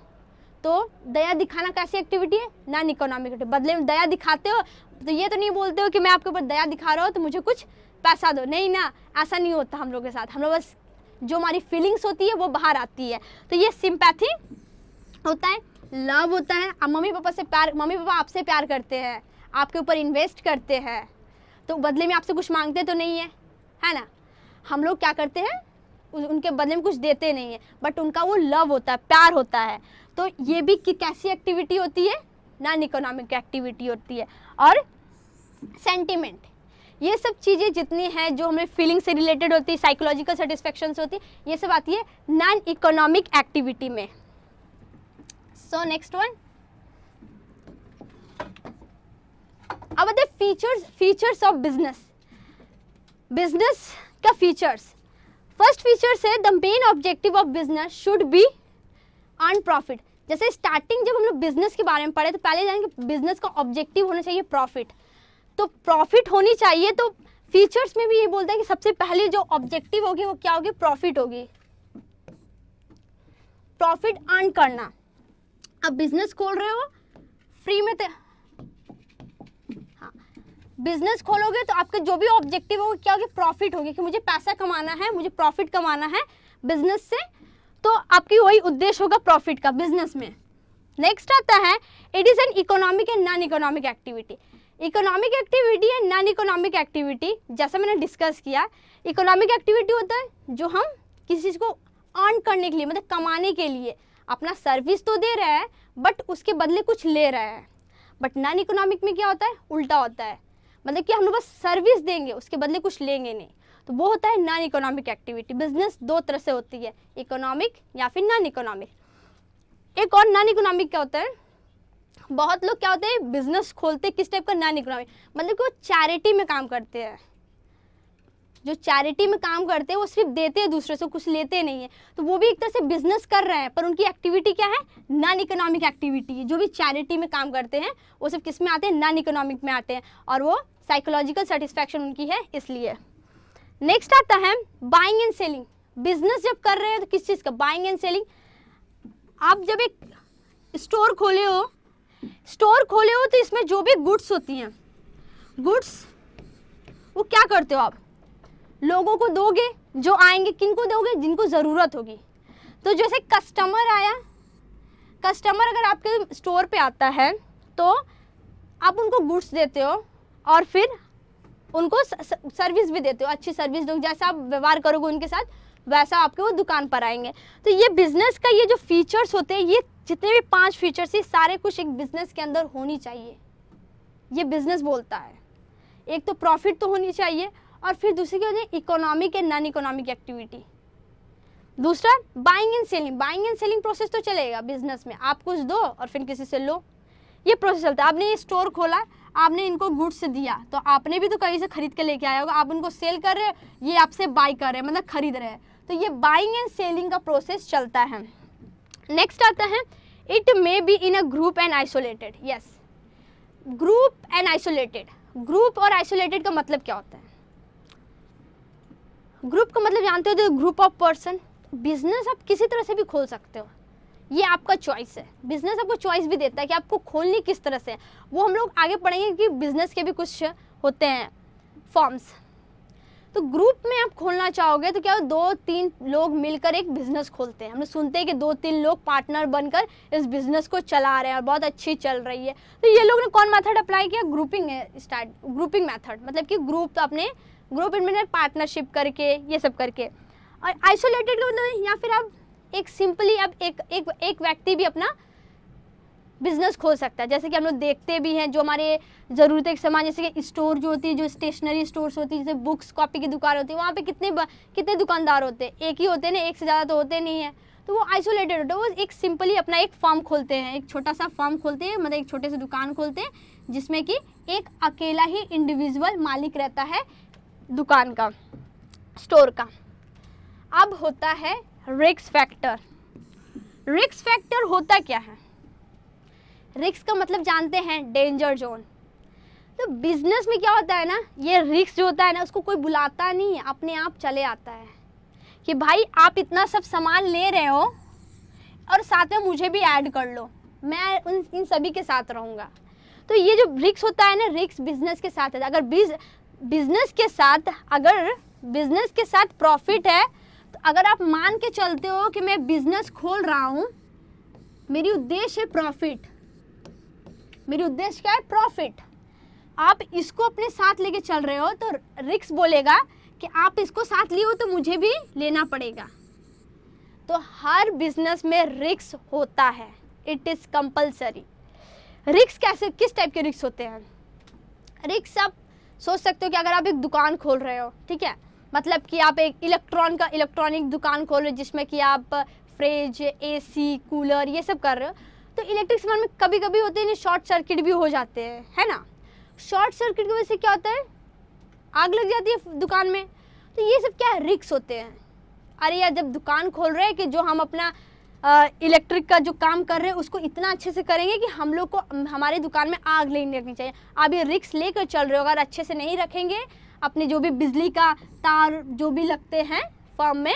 तो दया दिखाना कैसी एक्टिविटी है, नॉन इकोनॉमिक एक्टिविटी। बदले में दया दिखाते हो तो ये तो नहीं बोलते हो कि मैं आपके ऊपर दया दिखा रहा हूँ तो मुझे कुछ पैसा दो, नहीं ना, ऐसा नहीं होता हम लोग के साथ। हम लोग बस जो हमारी फीलिंग्स होती है वो बाहर आती है, तो ये सिंपैथी होता है। लव होता है, अब मम्मी पापा से प्यार, मम्मी पापा आपसे प्यार करते हैं, आपके ऊपर इन्वेस्ट करते हैं, तो बदले में आपसे कुछ मांगते तो नहीं है, है ना। हम लोग क्या करते हैं, उनके बदले में कुछ देते नहीं है, बट उनका वो लव होता है, प्यार होता है। तो ये भी कैसी एक्टिविटी होती है, नॉन इकोनॉमिक एक्टिविटी होती है। और सेंटिमेंट, ये सब चीज़ें जितनी हैं जो हमें फीलिंग से रिलेटेड होती है, साइकोलॉजिकल सेटिस्फेक्शंस होती है, ये सब आती है नॉन इकोनॉमिक एक्टिविटी में। सो नेक्स्ट वन, अब आते फीचर्स ऑफ बिजनेस। बिजनेस का फीचर्स, फर्स्ट फीचर्स है the main objective of business should be earn profit. जैसे स्टार्टिंग जब हम लोग बिजनेस के बारे में पढ़े तो पहले जानेंगे बिजनेस का ऑब्जेक्टिव होना चाहिए प्रॉफिट, तो प्रॉफिट होनी चाहिए। तो फीचर्स में भी ये बोलता है कि सबसे पहले जो ऑब्जेक्टिव होगी वो क्या होगी, प्रॉफिट होगी, प्रॉफिट अर्न करना। अब बिजनेस खोल रहे हो फ्री में, हाँ, बिजनेस खोलोगे तो आपका जो भी ऑब्जेक्टिव होगा क्या होगी, प्रॉफिट होगी, कि मुझे पैसा कमाना है, मुझे प्रॉफिट कमाना है बिजनेस से, तो आपकी वही उद्देश्य होगा प्रॉफिट का बिजनेस में। नेक्स्ट आता है it is an economic and non economic activity. Economic activity and non economic activity, जैसा मैंने डिस्कस किया, इकोनॉमिक एक्टिविटी होता है जो हम किसी चीज़ को अर्न करने के लिए, मतलब कमाने के लिए अपना सर्विस तो दे रहा है बट उसके बदले कुछ ले रहा है। बट नॉन इकोनॉमिक में क्या होता है, उल्टा होता है, मतलब कि हम लोग बस सर्विस देंगे, उसके बदले कुछ लेंगे नहीं, तो वो होता है नॉन इकोनॉमिक एक्टिविटी। बिजनेस दो तरह से होती है, इकोनॉमिक या फिर नॉन इकोनॉमिक। एक और नॉन इकोनॉमिक क्या होता है, बहुत लोग क्या होते हैं बिजनेस खोलते किस टाइप का, नॉन इकोनॉमिक, मतलब कि वो चैरिटी में काम करते हैं। जो चैरिटी में काम करते हैं वो सिर्फ देते हैं दूसरे से, कुछ लेते नहीं है, तो वो भी एक तरह से बिजनेस कर रहे हैं, पर उनकी एक्टिविटी क्या है, नॉन इकोनॉमिक एक्टिविटी। जो भी चैरिटी में काम करते हैं वो सिर्फ किस में आते हैं, नॉन इकोनॉमिक में आते हैं, और वो साइकोलॉजिकल सेटिस्फैक्शन उनकी है इसलिए। नेक्स्ट आता है बाइंग एंड सेलिंग। बिजनेस जब कर रहे हैं तो किस चीज़ का, बाइंग एंड सेलिंग। आप जब एक स्टोर खोले हो तो इसमें जो भी गुड्स होती हैं, गुड्स वो क्या करते हो, आप लोगों को दोगे, जो आएंगे, किनको दोगे, जिनको ज़रूरत होगी। तो जैसे कस्टमर आया, कस्टमर अगर आपके स्टोर पे आता है तो आप उनको गुड्स देते हो और फिर उनको सर्विस भी देते हो, अच्छी सर्विस दोगे, जैसा आप व्यवहार करोगे उनके साथ वैसा आपके वो दुकान पर आएंगे। तो ये बिज़नेस का ये जो फीचर्स होते हैं, ये जितने भी 5 फीचर्स ये सारे कुछ एक बिज़नेस के अंदर होनी चाहिए, ये बिज़नेस बोलता है। एक तो प्रॉफिट तो होनी चाहिए, और फिर दूसरी क्या होती है, economic and non economic activity. दूसरा buying and selling. Buying and selling process तो चलेगा बिज़नेस में, आप कुछ दो और फिर किसी से लो, ये प्रोसेस चलता है। आपने ये स्टोर खोला, आपने इनको गुड्स दिया, तो आपने भी तो कहीं से खरीद के लेके आया होगा, आप उनको सेल कर रहे हो, ये आपसे बाई कर रहे हैं, मतलब खरीद रहे हैं, तो ये बाइंग एंड सेलिंग का प्रोसेस चलता है। नेक्स्ट आता है it may be in a group and isolated. Yes, group and isolated. Group और आइसोलेटेड का मतलब क्या होता है, ग्रुप का मतलब जानते हो, तो ग्रुप ऑफ पर्सन। बिजनेस आप किसी तरह से भी खोल सकते हो, ये आपका चॉइस है। बिजनेस आपको चॉइस भी देता है कि आपको खोलनी किस तरह से है, वो हम लोग आगे पढ़ेंगे कि बिजनेस के भी कुछ होते हैं फॉर्म्स। तो ग्रुप में आप खोलना चाहोगे तो क्या हो, 2-3 लोग मिलकर एक बिज़नेस खोलते हैं। हमने सुनते हैं कि 2-3 लोग पार्टनर बनकर इस बिज़नेस को चला रहे हैं और बहुत अच्छी चल रही है। तो ये लोग ने कौन मेथड अप्लाई किया, ग्रुपिंग स्टार्ट, ग्रुपिंग मेथड, मतलब कि ग्रुप तो अपने ग्रुप इनमें पार्टनरशिप करके ये सब करके। और आइसोलेटेड का मतलब या फिर आप एक सिंपली आप एक व्यक्ति भी अपना बिज़नेस खोल सकता है, जैसे कि हम लोग देखते भी हैं जो हमारे ज़रूरतें के सामान, जैसे कि स्टोर जो होती है, जो स्टेशनरी स्टोर्स होती है, जैसे बुक्स कॉपी की दुकान होती है, वहाँ पे कितने दुकानदार होते हैं, एक ही होते हैं ना, एक से ज़्यादा तो होते नहीं हैं, तो वो आइसोलेटेड होते हैं। वो एक सिंपली अपना एक फॉर्म खोलते हैं, एक छोटा सा फॉर्म खोलते हैं, मतलब एक छोटे से दुकान खोलते हैं जिसमें कि एक अकेला ही इंडिविजुअल मालिक रहता है दुकान का, स्टोर का। अब होता है रिस्क फैक्टर। रिस्क फैक्टर होता क्या है, रिस्क का मतलब जानते हैं डेंजर जोन। तो बिजनेस में क्या होता है ना, ये रिस्क जो होता है ना उसको कोई बुलाता नहीं है, अपने आप चले आता है कि भाई आप इतना सब सामान ले रहे हो और साथ में मुझे भी ऐड कर लो, मैं इन सभी के साथ रहूँगा। तो ये जो रिस्क होता है ना, रिस्क बिजनेस के साथ है। अगर बिजनेस के साथ प्रॉफिट है तो अगर आप मान के चलते हो कि मैं बिजनेस खोल रहा हूँ, मेरी उद्देश्य है प्रॉफिट, मेरी उद्देश्य क्या है, प्रॉफिट, आप इसको अपने साथ लेके चल रहे हो तो रिस्क बोलेगा कि आप इसको साथ लिए हो तो मुझे भी लेना पड़ेगा। तो हर बिजनेस में रिस्क होता है, इट इज़ कंपलसरी। रिस्क कैसे, किस टाइप के रिस्क होते हैं? रिस्क आप सोच सकते हो कि अगर आप एक दुकान खोल रहे हो, ठीक है, मतलब कि आप एक इलेक्ट्रॉनिक दुकान खोल रहे हो जिसमें कि आप फ्रिज, एसी, कूलर ये सब कर रहे हो, तो इलेक्ट्रिक सामान में कभी कभी होते हैं शॉर्ट सर्किट भी हो जाते हैं, है ना। शॉर्ट सर्किट की वजह से क्या होता है, आग लग जाती है दुकान में। तो ये सब क्या है, रिस्क होते हैं। अरे यार, जब दुकान खोल रहे हैं कि जो हम अपना इलेक्ट्रिक का जो काम कर रहे हैं उसको इतना अच्छे से करेंगे कि हम लोग को हमारे दुकान में आग नहीं लगनी चाहिए। आप ये रिस्क लेकर चल रहे हो, अगर अच्छे से नहीं रखेंगे अपने जो भी बिजली का तार जो भी लगते हैं फॉर्म में,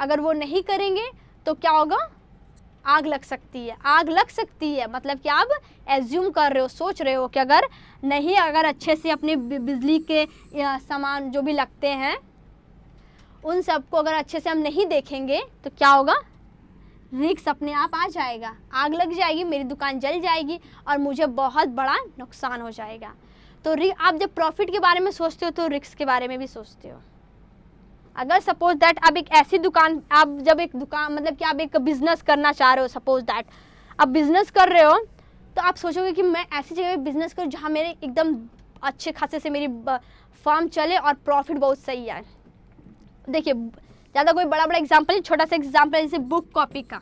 अगर वो नहीं करेंगे तो क्या होगा, आग लग सकती है। आग लग सकती है मतलब कि आप एज्यूम कर रहे हो, सोच रहे हो कि अगर अच्छे से अपने बिजली के सामान जो भी लगते हैं उन सबको अगर अच्छे से हम नहीं देखेंगे तो क्या होगा, रिस्क अपने आप आ जाएगा, आग लग जाएगी, मेरी दुकान जल जाएगी और मुझे बहुत बड़ा नुकसान हो जाएगा। तो आप जब प्रॉफिट के बारे में सोचते हो तो रिस्क के बारे में भी सोचते हो। अगर सपोज दैट आप एक ऐसी दुकान, आप जब एक दुकान मतलब कि आप एक बिज़नेस करना चाह रहे हो, सपोज दैट आप बिज़नेस कर रहे हो तो आप सोचोगे कि मैं ऐसी जगह बिज़नेस करूँ जहाँ मेरे एकदम अच्छे खासे से मेरी फॉर्म चले और प्रॉफिट बहुत सही आए। देखिए, ज़्यादा कोई बड़ा बड़ा एग्जाम्पल नहीं, छोटा सा एग्जाम्पल है, जैसे बुक कॉपी का।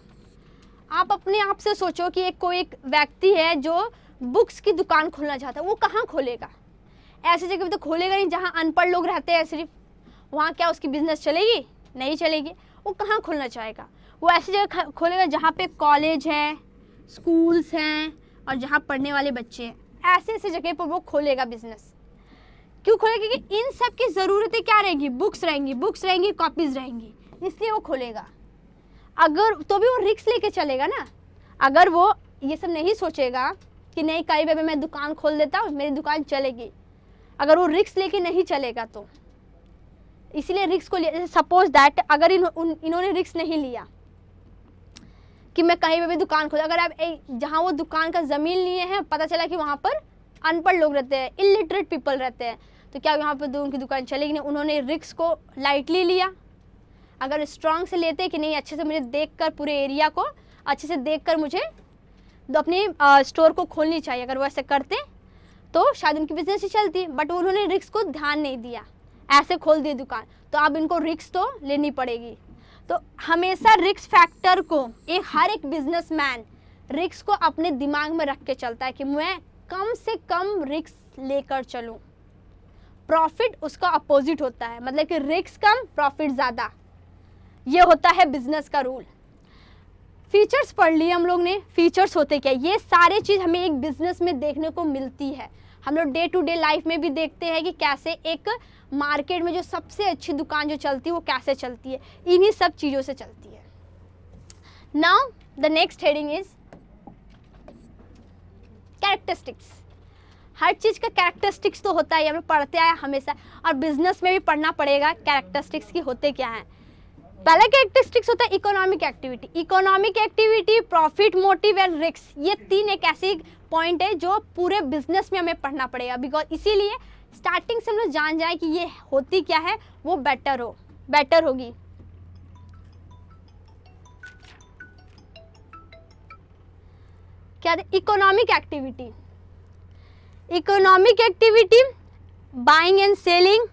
आप अपने आप से सोचो कि कोई एक व्यक्ति है जो बुक्स की दुकान खोलना चाहता है, वो कहाँ खोलेगा? ऐसी जगह पर तो खोलेगा नहीं जहाँ अनपढ़ लोग रहते हैं सिर्फ, वहाँ क्या उसकी बिजनेस चलेगी? नहीं चलेगी। वो कहाँ खोलना चाहेगा? वो ऐसी जगह खोलेगा जहाँ पे कॉलेज है, स्कूल्स हैं और जहाँ पढ़ने वाले बच्चे हैं, ऐसे जगह पर वो खोलेगा बिजनेस। क्यों खोलेगा? क्योंकि इन सब की ज़रूरतें क्या रहेंगी, बुक्स रहेंगी, कॉपीज़ रहेंगी, इसलिए वो खोलेगा। अगर तो भी वो रिस्क लेके चलेगा ना। अगर वो ये सब नहीं सोचेगा कि नहीं कहीं पर मैं दुकान खोल देता हूँ मेरी दुकान चलेगी, अगर वो रिस्क लेके नहीं चलेगा तो इसलिए रिस्क को लिया। सपोज दैट अगर इन्होंने रिस्क नहीं लिया कि मैं कहीं पर भी दुकान खोल, अगर आप जहाँ वो दुकान का ज़मीन लिए हैं पता चला कि वहाँ पर अनपढ़ लोग रहते हैं, इलिटरेट पीपल रहते हैं, तो क्या यहाँ पर उनकी दुकान चलेगी नहीं। उन्होंने रिस्क को लाइटली लिया। अगर स्ट्रांग से लेते कि नहीं अच्छे से मुझे देखकर, पूरे एरिया को अच्छे से देखकर मुझे तो अपने स्टोर को खोलनी चाहिए, अगर वो ऐसे करते तो शायद उनकी बिजनेस ही चलती। बट उन्होंने रिस्क को ध्यान नहीं दिया, ऐसे खोल दी दुकान, तो अब इनको रिस्क तो लेनी पड़ेगी। तो हमेशा रिस्क फैक्टर को हर एक बिजनेसमैन रिस्क को अपने दिमाग में रख के चलता है कि मैं कम से कम रिस्क लेकर चलूं। प्रॉफिट उसका अपोजिट होता है, मतलब कि रिस्क कम प्रॉफिट ज़्यादा, ये होता है बिजनेस का रूल। फीचर्स पढ़ लिए हम लोग ने, फीचर्स होते क्या, ये सारे चीज़ हमें एक बिजनेस में देखने को मिलती है। हम लोग डे टू डे लाइफ में भी देखते हैं कि कैसे एक मार्केट में जो सबसे अच्छी दुकान जो चलती है वो कैसे चलती है, इन्हीं सब चीज़ों से चलती है। Now the next heading is characteristics. हर चीज़ का कैरेक्टरिस्टिक्स तो होता है, हम लोग पढ़ते आए हमेशा और बिजनेस में भी पढ़ना पड़ेगा कैरेक्टरिस्टिक्स की होते क्या हैं। पहला कैरेक्टरिस्टिक्स होता है economic activity. Economic activity, profit motive and risk, ये तीन एक ऐसी पॉइंट है जो पूरे बिजनेस में हमें पढ़ना पड़ेगा। बिकॉज इसीलिए स्टार्टिंग से हम लोग जान जाए कि ये होती क्या है, वो बेटर होगी। क्या economic activity, buying and selling,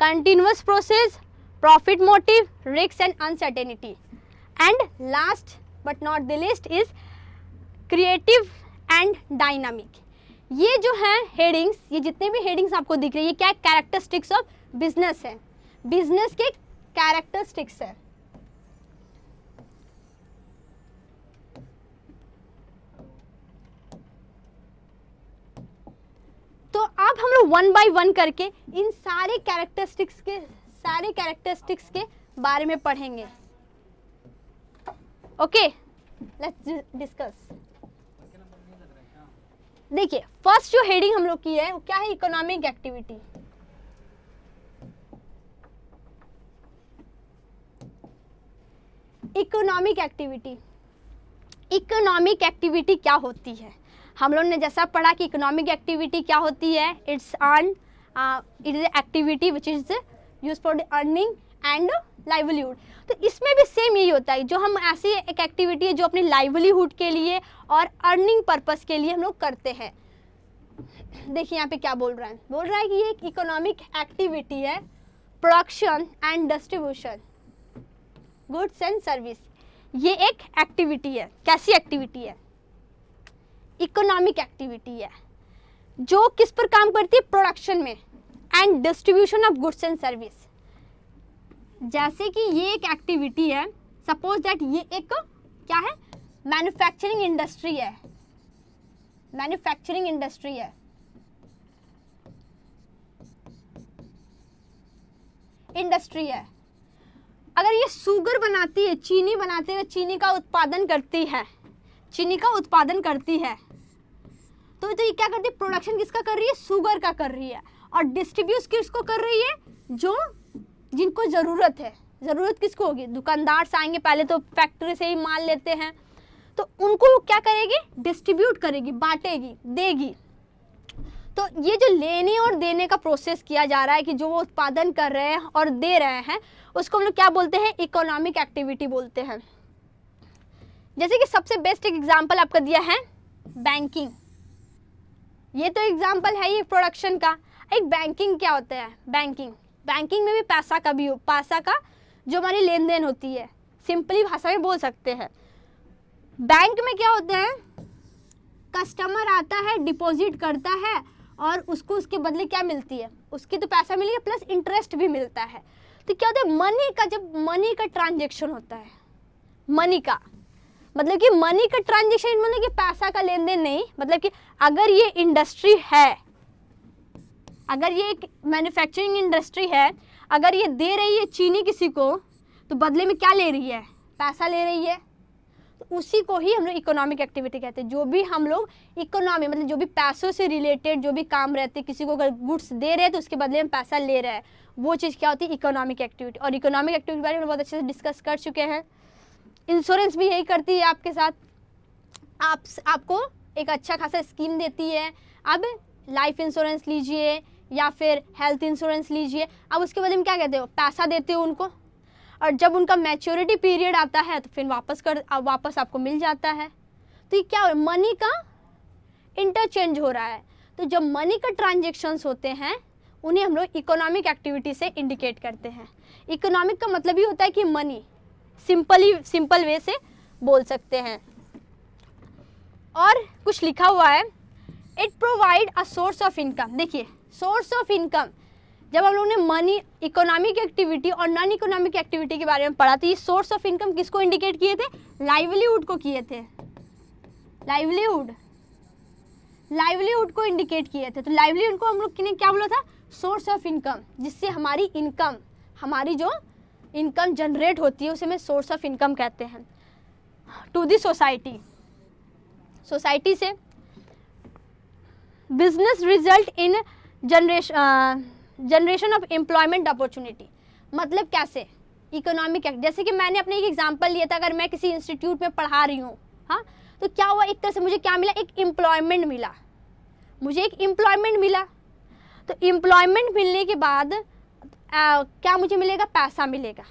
continuous process, profit motive, risk and uncertainty, and last but not the least is creative and dynamic. ये जो है हेडिंग्स, ये जितने भी हेडिंग्स आपको दिख रही है क्या कैरेक्टरिस्टिक्स ऑफ बिजनेस है, बिजनेस के कैरेक्टरिस्टिक्स है। तो अब वन बाय वन करके इन सारे कैरेक्टरिस्टिक्स के बारे में पढ़ेंगे। Okay, let's discuss. देखिए, फर्स्ट जो हेडिंग हम लोग की है वो क्या है? Economic activity. इकोनॉमिक एक्टिविटी क्या होती है? हम लोग ने जैसा पढ़ा कि इकोनॉमिक एक्टिविटी क्या होती है, it is activity which is use for earning and livelihood. तो इसमें भी सेम यही होता है, जो हम ऐसी एक एक्टिविटी है जो अपने लाइवलीहुड के लिए और अर्निंग पर्पस के लिए हम लोग करते हैं। देखिए यहाँ पे क्या बोल रहा है कि ये एक इकोनॉमिक एक्टिविटी है, production and distribution goods and service. ये एक एक्टिविटी है। कैसी एक्टिविटी है? इकोनॉमिक एक्टिविटी है, जो किस पर काम करती है? प्रोडक्शन में and distribution of goods and service. जैसे कि ये एक एक्टिविटी है, सपोज दैट ये एक क्या है? मैन्युफैक्चरिंग इंडस्ट्री है। अगर ये शुगर बनाती है, चीनी बनाते हुए चीनी का उत्पादन करती है तो ये क्या करती है? प्रोडक्शन किसका कर रही है? शुगर का कर रही है। और डिस्ट्रीब्यूट किसको कर रही है? जिनको ज़रूरत है। ज़रूरत किसको होगी? दुकानदार से आएंगे, पहले तो फैक्ट्री से ही माल लेते हैं, तो उनको क्या करेगी? डिस्ट्रीब्यूट करेगी, बांटेगी, देगी। तो ये जो लेने और देने का प्रोसेस किया जा रहा है कि जो वो उत्पादन कर रहे हैं और दे रहे हैं, उसको हम लोग क्या बोलते हैं? इकोनॉमिक एक्टिविटी बोलते हैं। जैसे कि सबसे बेस्ट एक एग्जाम्पल आपका दिया है बैंकिंग। ये तो एग्जाम्पल है ये प्रोडक्शन का। एक बैंकिंग क्या होता है? बैंकिंग में भी पैसा का जो हमारी लेन देन होती है, सिंपली भाषा में बोल सकते हैं। बैंक में क्या होता है? कस्टमर आता है, डिपॉजिट करता है और उसको उसके बदले क्या मिलती है? उसकी तो पैसा मिलेगा प्लस इंटरेस्ट भी मिलता है। तो क्या होता है? जब मनी का ट्रांजेक्शन होता है, मनी का ट्रांजेक्शन मतलब कि पैसा का लेन देन नहीं, मतलब कि अगर ये इंडस्ट्री है, अगर ये एक मैन्युफैक्चरिंग इंडस्ट्री है, अगर ये दे रही है चीनी किसी को, तो बदले में क्या ले रही है? पैसा ले रही है। तो उसी को ही हम लोग इकोनॉमिक एक्टिविटी कहते हैं। जो भी हम लोग इकोनॉमी मतलब जो भी पैसों से रिलेटेड जो भी काम रहते हैं, किसी को अगर गुड्स दे रहे हैं तो उसके बदले में पैसा ले रहा है, वो चीज़ क्या होती है? Economic activity. और इकोनॉमिक एक्टिविटी के बारे में बहुत अच्छे से डिस्कस कर चुके हैं। इंश्योरेंस भी यही करती है आपके साथ, आपको एक अच्छा खासा स्कीम देती है। अब लाइफ इंश्योरेंस लीजिए या फिर हेल्थ इंश्योरेंस लीजिए, अब उसके बदले में क्या कहते हो? पैसा देते हो उनको, और जब उनका मैच्योरिटी पीरियड आता है तो फिर वापस आपको मिल जाता है। तो ये क्या हो रहा है? मनी का इंटरचेंज हो रहा है। तो जब मनी का ट्रांजेक्शन्स होते हैं, उन्हें हम लोग इकोनॉमिक एक्टिविटी से इंडिकेट करते हैं। इकोनॉमिक का मतलब ही होता है कि मनी, सिंपल वे से बोल सकते हैं। और कुछ लिखा हुआ है, it provide a source of income. देखिए, सोर्स ऑफ इनकम, जब हम लोग ने मनी, इकोनॉमिक एक्टिविटी और नॉन इकोनॉमिक एक्टिविटी के बारे में पढ़ा था, ये सोर्स ऑफ इनकम किसको इंडिकेट किए थे? लाइवलीहुड को किए थे। लाइवलीहुड को इंडिकेट किए थे। तो लाइवलीहुड को हम लोग ने क्या बोला था? सोर्स ऑफ इनकम, जिससे हमारी जो इनकम जनरेट होती है उसे हमें सोर्स ऑफ इनकम कहते हैं। टू दी सोसाइटी से business result in generation of employment opportunity. मतलब कैसे? इकोनॉमिक एक्ट, जैसे कि मैंने अपने एक एग्जांपल लिया था, अगर मैं किसी इंस्टीट्यूट में पढ़ा रही हूँ, हाँ, तो क्या हुआ? एक तरह से मुझे क्या मिला? एक एम्प्लॉयमेंट मिला। तो एम्प्लॉयमेंट मिलने के बाद क्या मुझे मिलेगा? पैसा मिलेगा।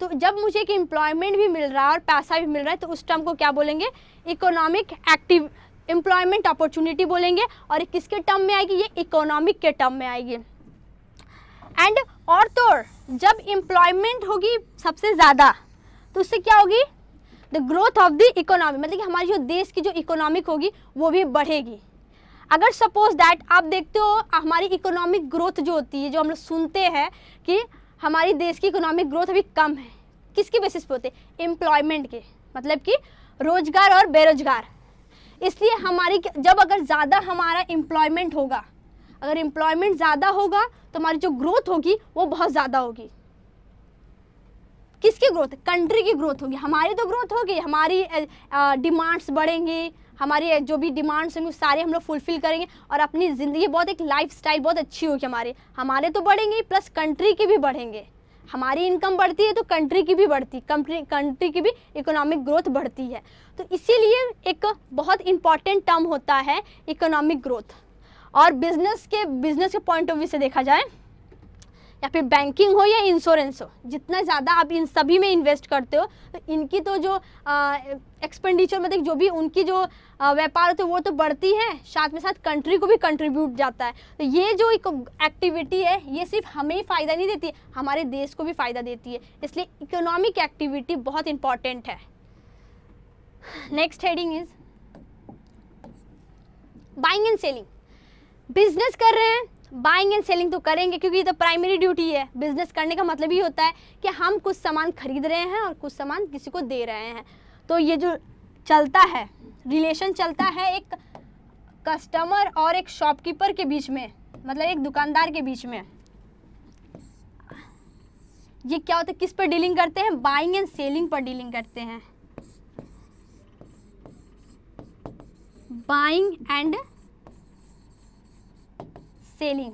तो जब मुझे एक एम्प्लॉयमेंट भी मिल रहा है और पैसा भी मिल रहा है, तो उस टर्म को क्या बोलेंगे? इकोनॉमिक एक्टिव एम्प्लॉयमेंट अपॉर्चुनिटी बोलेंगे। और किसके टर्म में आएगी? ये इकोनॉमिक के टर्म में आएगी। एंड और तो जब एम्प्लॉयमेंट होगी सबसे ज़्यादा, तो उससे क्या होगी? The growth of the economy, मतलब कि हमारी जो देश की जो इकोनॉमिक होगी वो भी बढ़ेगी। अगर सपोज दैट आप देखते हो हमारी इकोनॉमिक ग्रोथ जो होती है, जो हम लोग सुनते हैं कि हमारी देश की इकोनॉमिक ग्रोथ अभी कम है, किसके बेसिस पे होते? एम्प्लॉयमेंट के, मतलब कि रोजगार और बेरोजगार। इसलिए हमारी जब अगर ज़्यादा हमारा एम्प्लॉयमेंट होगा अगर एम्प्लॉयमेंट ज़्यादा होगा तो हमारी जो ग्रोथ होगी वो बहुत ज़्यादा होगी। किसकी ग्रोथ? कंट्री की ग्रोथ होगी। हमारी तो ग्रोथ होगी, हमारी डिमांड्स बढ़ेंगी, हमारी जो भी डिमांड्स होंगे सारे हम लोग फुलफिल करेंगे और अपनी ज़िंदगी बहुत एक लाइफस्टाइल बहुत अच्छी होगी हमारे। हमारे तो बढ़ेंगे प्लस कंट्री की भी बढ़ेंगे। हमारी इनकम बढ़ती है तो कंट्री की भी बढ़ती, कंट्री की भी इकोनॉमिक ग्रोथ बढ़ती है। तो इसीलिए एक बहुत इम्पॉर्टेंट टर्म होता है इकोनॉमिक ग्रोथ। और बिजनेस के पॉइंट ऑफ व्यू से देखा जाए या फिर बैंकिंग हो या इंश्योरेंस हो, जितना ज़्यादा आप इन सभी में इन्वेस्ट करते हो तो इनकी तो जो एक्सपेंडिचर मतलब जो भी उनकी जो व्यापार होते वो तो बढ़ती है, साथ में साथ कंट्री को भी कंट्रीब्यूट जाता है। तो ये जो एक एक्टिविटी है ये सिर्फ हमें ही फ़ायदा नहीं देती, हमारे देश को भी फ़ायदा देती है। इसलिए इकोनॉमिक एक्टिविटी बहुत इम्पॉर्टेंट है। Next heading is buying and selling. Business कर रहे हैं, बाइंग एंड सेलिंग तो करेंगे क्योंकि ये तो प्राइमरी ड्यूटी है। बिजनेस करने का मतलब ये होता है कि हम कुछ सामान खरीद रहे हैं और कुछ सामान किसी को दे रहे हैं। तो ये जो चलता है रिलेशन चलता है एक कस्टमर और एक शॉपकीपर के बीच में, मतलब एक दुकानदार के बीच में, ये क्या होता है? किस पर डीलिंग करते हैं? बाइंग एंड सेलिंग पर डीलिंग करते हैं। बाइंग एंड सेलिंग,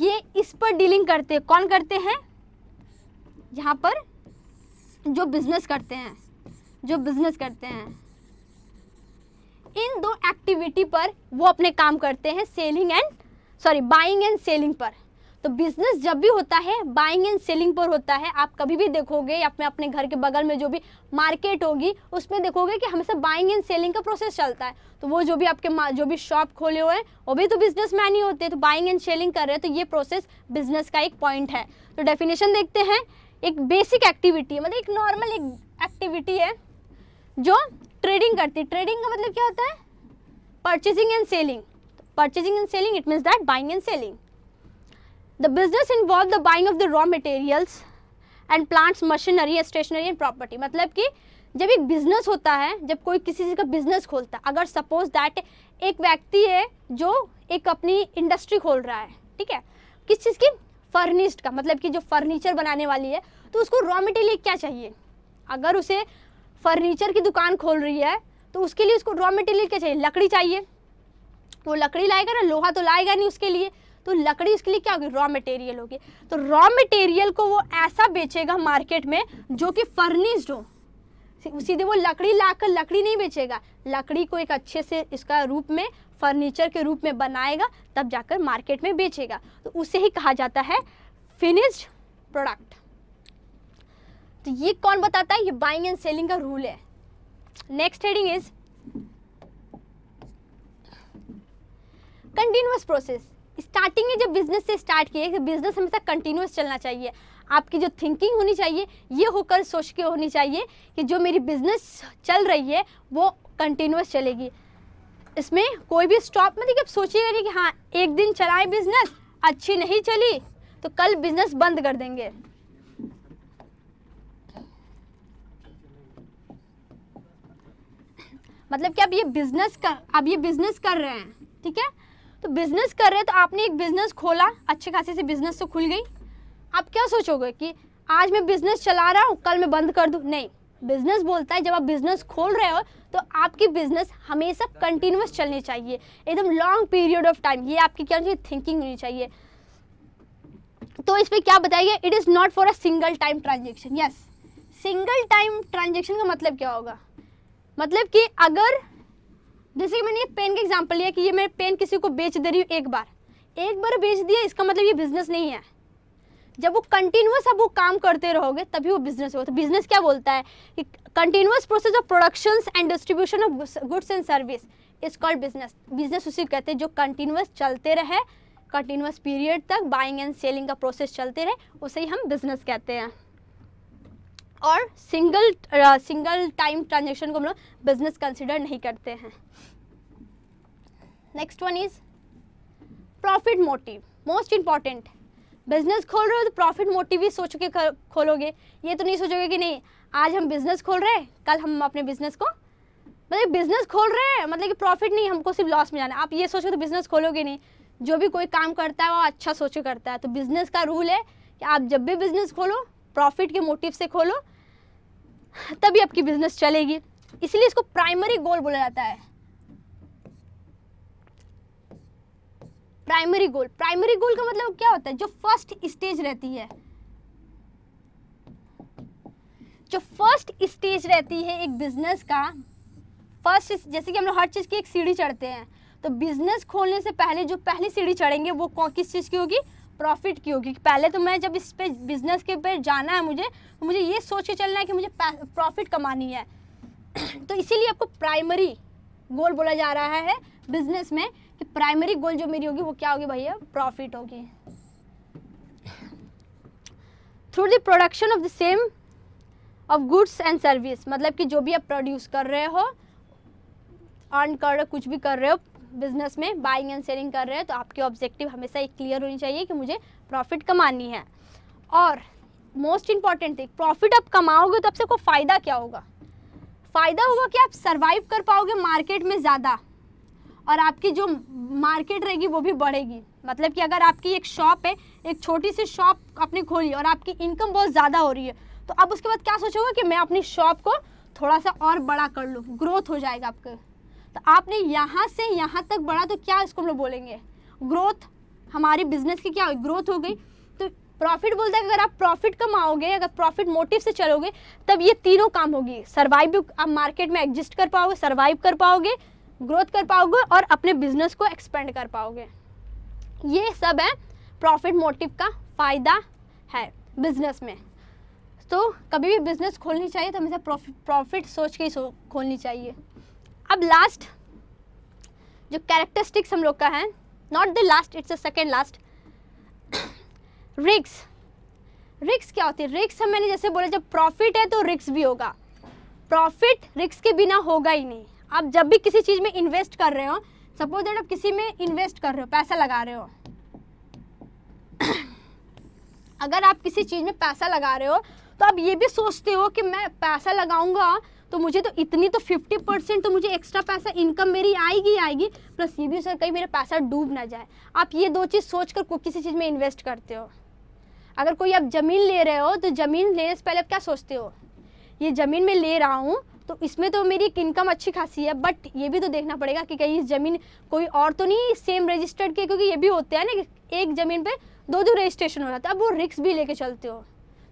ये इस पर डीलिंग करते हैं। कौन करते हैं? यहाँ पर जो बिजनेस करते हैं, जो बिजनेस करते हैं। इन दो एक्टिविटी पर वो अपने काम करते हैं, बाइंग एंड सेलिंग पर। तो बिजनेस जब भी होता है बाइंग एंड सेलिंग पर होता है। आप कभी भी देखोगे या अपने घर के बगल में जो भी मार्केट होगी उसमें देखोगे कि हमेशा बाइंग एंड सेलिंग का प्रोसेस चलता है। तो वो जो भी आपके जो भी शॉप खोले हुए हैं वो भी तो बिजनेसमैन ही होते हैं, तो बाइंग एंड सेलिंग कर रहे हैं। तो ये प्रोसेस बिजनेस का एक पॉइंट है। तो डेफिनेशन देखते हैं। एक बेसिक एक्टिविटी है, मतलब एक नॉर्मल एक एक्टिविटी है जो ट्रेडिंग करती है। ट्रेडिंग का मतलब क्या होता है? Purchasing and selling. Purchasing and selling it means that buying and selling. The business involved the buying of the raw materials and plants, machinery, stationery and property। मतलब कि जब एक बिजनेस होता है, जब कोई किसी चीज़ का बिजनेस खोलता है, अगर सपोज दैट एक व्यक्ति है जो एक अपनी इंडस्ट्री खोल रहा है, ठीक है, किस चीज़ की? फर्निश्ड का, मतलब कि जो फर्नीचर बनाने वाली है, तो उसको रॉ मटेरियल क्या चाहिए? अगर उसे फर्नीचर की दुकान खोल रही है तो उसके लिए उसको रॉ मटेरियल क्या चाहिए? लकड़ी चाहिए। वो लकड़ी लाएगा ना, लोहा तो लाएगा नहीं उसके लिए, तो लकड़ी उसके लिए क्या होगी? रॉ मटेरियल होगी। तो रॉ मटेरियल को वो ऐसा बेचेगा मार्केट में जो कि फर्निश्ड हो। सीधे वो लकड़ी लाकर लकड़ी नहीं बेचेगा, लकड़ी को एक अच्छे से इसका रूप में फर्नीचर के रूप में बनाएगा तब जाकर मार्केट में बेचेगा। तो उसे ही कहा जाता है फिनिश्ड प्रोडक्ट। तो ये कौन बताता है? ये बाइंग एंड सेलिंग का रूल है। Next heading is continuous process. Starting में जब बिजनेस से स्टार्ट किए तो बिजनेस हमेशा कंटिन्यूस चलना चाहिए। आपकी जो थिंकिंग होनी चाहिए ये होकर सोच के होनी चाहिए कि जो मेरी बिजनेस चल रही है वो कंटिन्यूस चलेगी, इसमें कोई भी स्टॉप मतलब कि आप सोचिएगा नहीं कि हाँ एक दिन चलाए बिजनेस, अच्छी नहीं चली तो कल बिजनेस बंद कर देंगे। मतलब कि आप ये बिजनेस कर रहे हैं, ठीक है, तो बिज़नेस कर रहे हैं, तो आपने एक बिज़नेस खोला, अच्छे खासे से बिज़नेस तो खुल गई। आप क्या सोचोगे कि आज मैं बिज़नेस चला रहा हूँ कल मैं बंद कर दूँ? नहीं, बिज़नेस बोलता है जब आप बिज़नेस खोल रहे हो तो आपकी बिज़नेस हमेशा कंटिन्यूस चलनी चाहिए, एकदम लॉन्ग पीरियड ऑफ टाइम। ये आपकी क्या होनी चाहिए? थिंकिंग होनी चाहिए। तो इसमें क्या बताइए? It is not for a single time transaction. Yes, single time transaction का मतलब क्या होगा? मतलब कि अगर जैसे कि मैंने ये पेन का एग्जांपल लिया कि ये मैं पेन किसी को बेच दे रही हूँ, एक बार बेच दिया, इसका मतलब ये बिजनेस नहीं है। जब वो कंटिन्यूस आप वो काम करते रहोगे तभी वो बिजनेस होगा। तो बिजनेस क्या बोलता है कि continuous process of productions and distribution of goods and service is called business. Business उसी को कहते हैं जो कंटिन्यूस चलते रहे, कंटिन्यूस पीरियड तक बाइंग एंड सेलिंग का प्रोसेस चलते रहे, उसे ही हम बिजनेस कहते हैं। और सिंगल टाइम ट्रांजेक्शन को हम लोग बिजनेस कंसिडर नहीं करते हैं। Next one is profit motive, most important. Business खोल रहे हो तो प्रॉफिट मोटिव ही सोच के खोलोगे। ये तो नहीं सोचोगे कि नहीं आज हम बिजनेस खोल रहे हैं कल हम अपने बिजनेस को मतलब बिजनेस खोल रहे हैं मतलब कि प्रॉफिट नहीं, हमको सिर्फ लॉस में जाना। आप ये सोचोगे तो बिजनेस खोलोगे नहीं। जो भी कोई काम करता है वो अच्छा सोच करता है। तो बिज़नेस का रूल है कि आप जब भी बिज़नेस खोलो प्रॉफिट के मोटिव से खोलो, तभी आपकी बिज़नेस चलेगी। इसलिए इसको प्राइमरी गोल बोला जाता है। प्राइमरी गोल का मतलब क्या होता है? जो फर्स्ट स्टेज रहती है, एक बिजनेस का फर्स्ट, जैसे कि हम लोग हर चीज़ की एक सीढ़ी चढ़ते हैं, तो बिजनेस खोलने से पहले जो पहली सीढ़ी चढ़ेंगे वो किस चीज़ की होगी? प्रॉफिट की होगी। पहले तो मैं जब इस पे बिजनेस के पे जाना है मुझे, तो मुझे ये सोच के चलना है कि मुझे प्रॉफिट कमानी है। तो इसीलिए आपको प्राइमरी गोल बोला जा रहा है बिजनेस में कि प्राइमरी गोल जो मेरी होगी वो क्या होगी भैया? प्रॉफिट होगी। Through the production of the same of goods and service, मतलब कि जो भी आप प्रोड्यूस कर रहे हो, अर्न कर रहे हो, कुछ भी कर रहे हो बिजनेस में, बाइंग एंड सेलिंग कर रहे हो, तो आपके ऑब्जेक्टिव हमेशा एक क्लियर होनी चाहिए कि मुझे प्रॉफिट कमानी है। और मोस्ट इम्पॉर्टेंट थिंग, प्रॉफिट आप कमाओगे तो आपसे कोई फ़ायदा क्या होगा? फ़ायदा होगा कि आप सर्वाइव कर पाओगे मार्केट में ज़्यादा, और आपकी जो मार्केट रहेगी वो भी बढ़ेगी। मतलब कि अगर आपकी एक शॉप है, एक छोटी सी शॉप आपने खोली और आपकी इनकम बहुत ज़्यादा हो रही है, तो अब उसके बाद क्या सोचोगे कि मैं अपनी शॉप को थोड़ा सा और बड़ा कर लूँ, ग्रोथ हो जाएगा आपके। तो आपने यहाँ से यहाँ तक बढ़ा, तो क्या इसको हम लोग बोलेंगे? ग्रोथ। हमारी बिजनेस की क्या हुई? ग्रोथ हो गई। तो प्रॉफिट बोलता है कि अगर आप प्रॉफिट कमाओगे, अगर प्रॉफिट मोटिव से चलोगे, तब ये तीनों काम होगी। सर्वाइव, आप मार्केट में एग्जिस्ट कर पाओगे, सर्वाइव कर पाओगे, ग्रोथ कर पाओगे, और अपने बिजनेस को एक्सपेंड कर पाओगे। ये सब है प्रॉफिट मोटिव का फ़ायदा है बिजनेस में। तो कभी भी बिजनेस खोलनी चाहिए तो हमेशा प्रॉफिट सोच के ही खोलनी चाहिए। अब लास्ट जो कैरेक्टरिस्टिक्स हम लोग का है, not the last, it's the second last, risk. Risk क्या होती है? रिस्क मैंने जैसे बोला, जब प्रॉफिट है तो रिस्क भी होगा। प्रॉफिट रिस्क के बिना होगा ही नहीं। आप जब भी किसी चीज़ में इन्वेस्ट कर रहे हो, सपोज दैट आप किसी में इन्वेस्ट कर रहे हो, पैसा लगा रहे हो, अगर आप किसी चीज़ में पैसा लगा रहे हो तो आप ये भी सोचते हो कि मैं पैसा लगाऊंगा तो मुझे तो इतनी तो 50% तो मुझे एक्स्ट्रा पैसा इनकम मेरी आएगी, प्लस ये भी सर कहीं मेरा पैसा डूब ना जाए। आप ये दो चीज़ सोच कर किसी चीज़ में इन्वेस्ट करते हो। अगर कोई आप ज़मीन ले रहे हो तो ज़मीन लेने से पहले आप क्या सोचते हो? ये ज़मीन मैं ले रहा हूँ तो इसमें तो मेरी एक इनकम अच्छी खासी है, बट ये भी तो देखना पड़ेगा कि कहीं ज़मीन कोई और तो नहीं सेम रजिस्टर्ड के, क्योंकि ये भी होते हैं ना कि एक ज़मीन पे दो रजिस्ट्रेशन हो जाता है। अब वो रिस्क भी लेके चलते हो,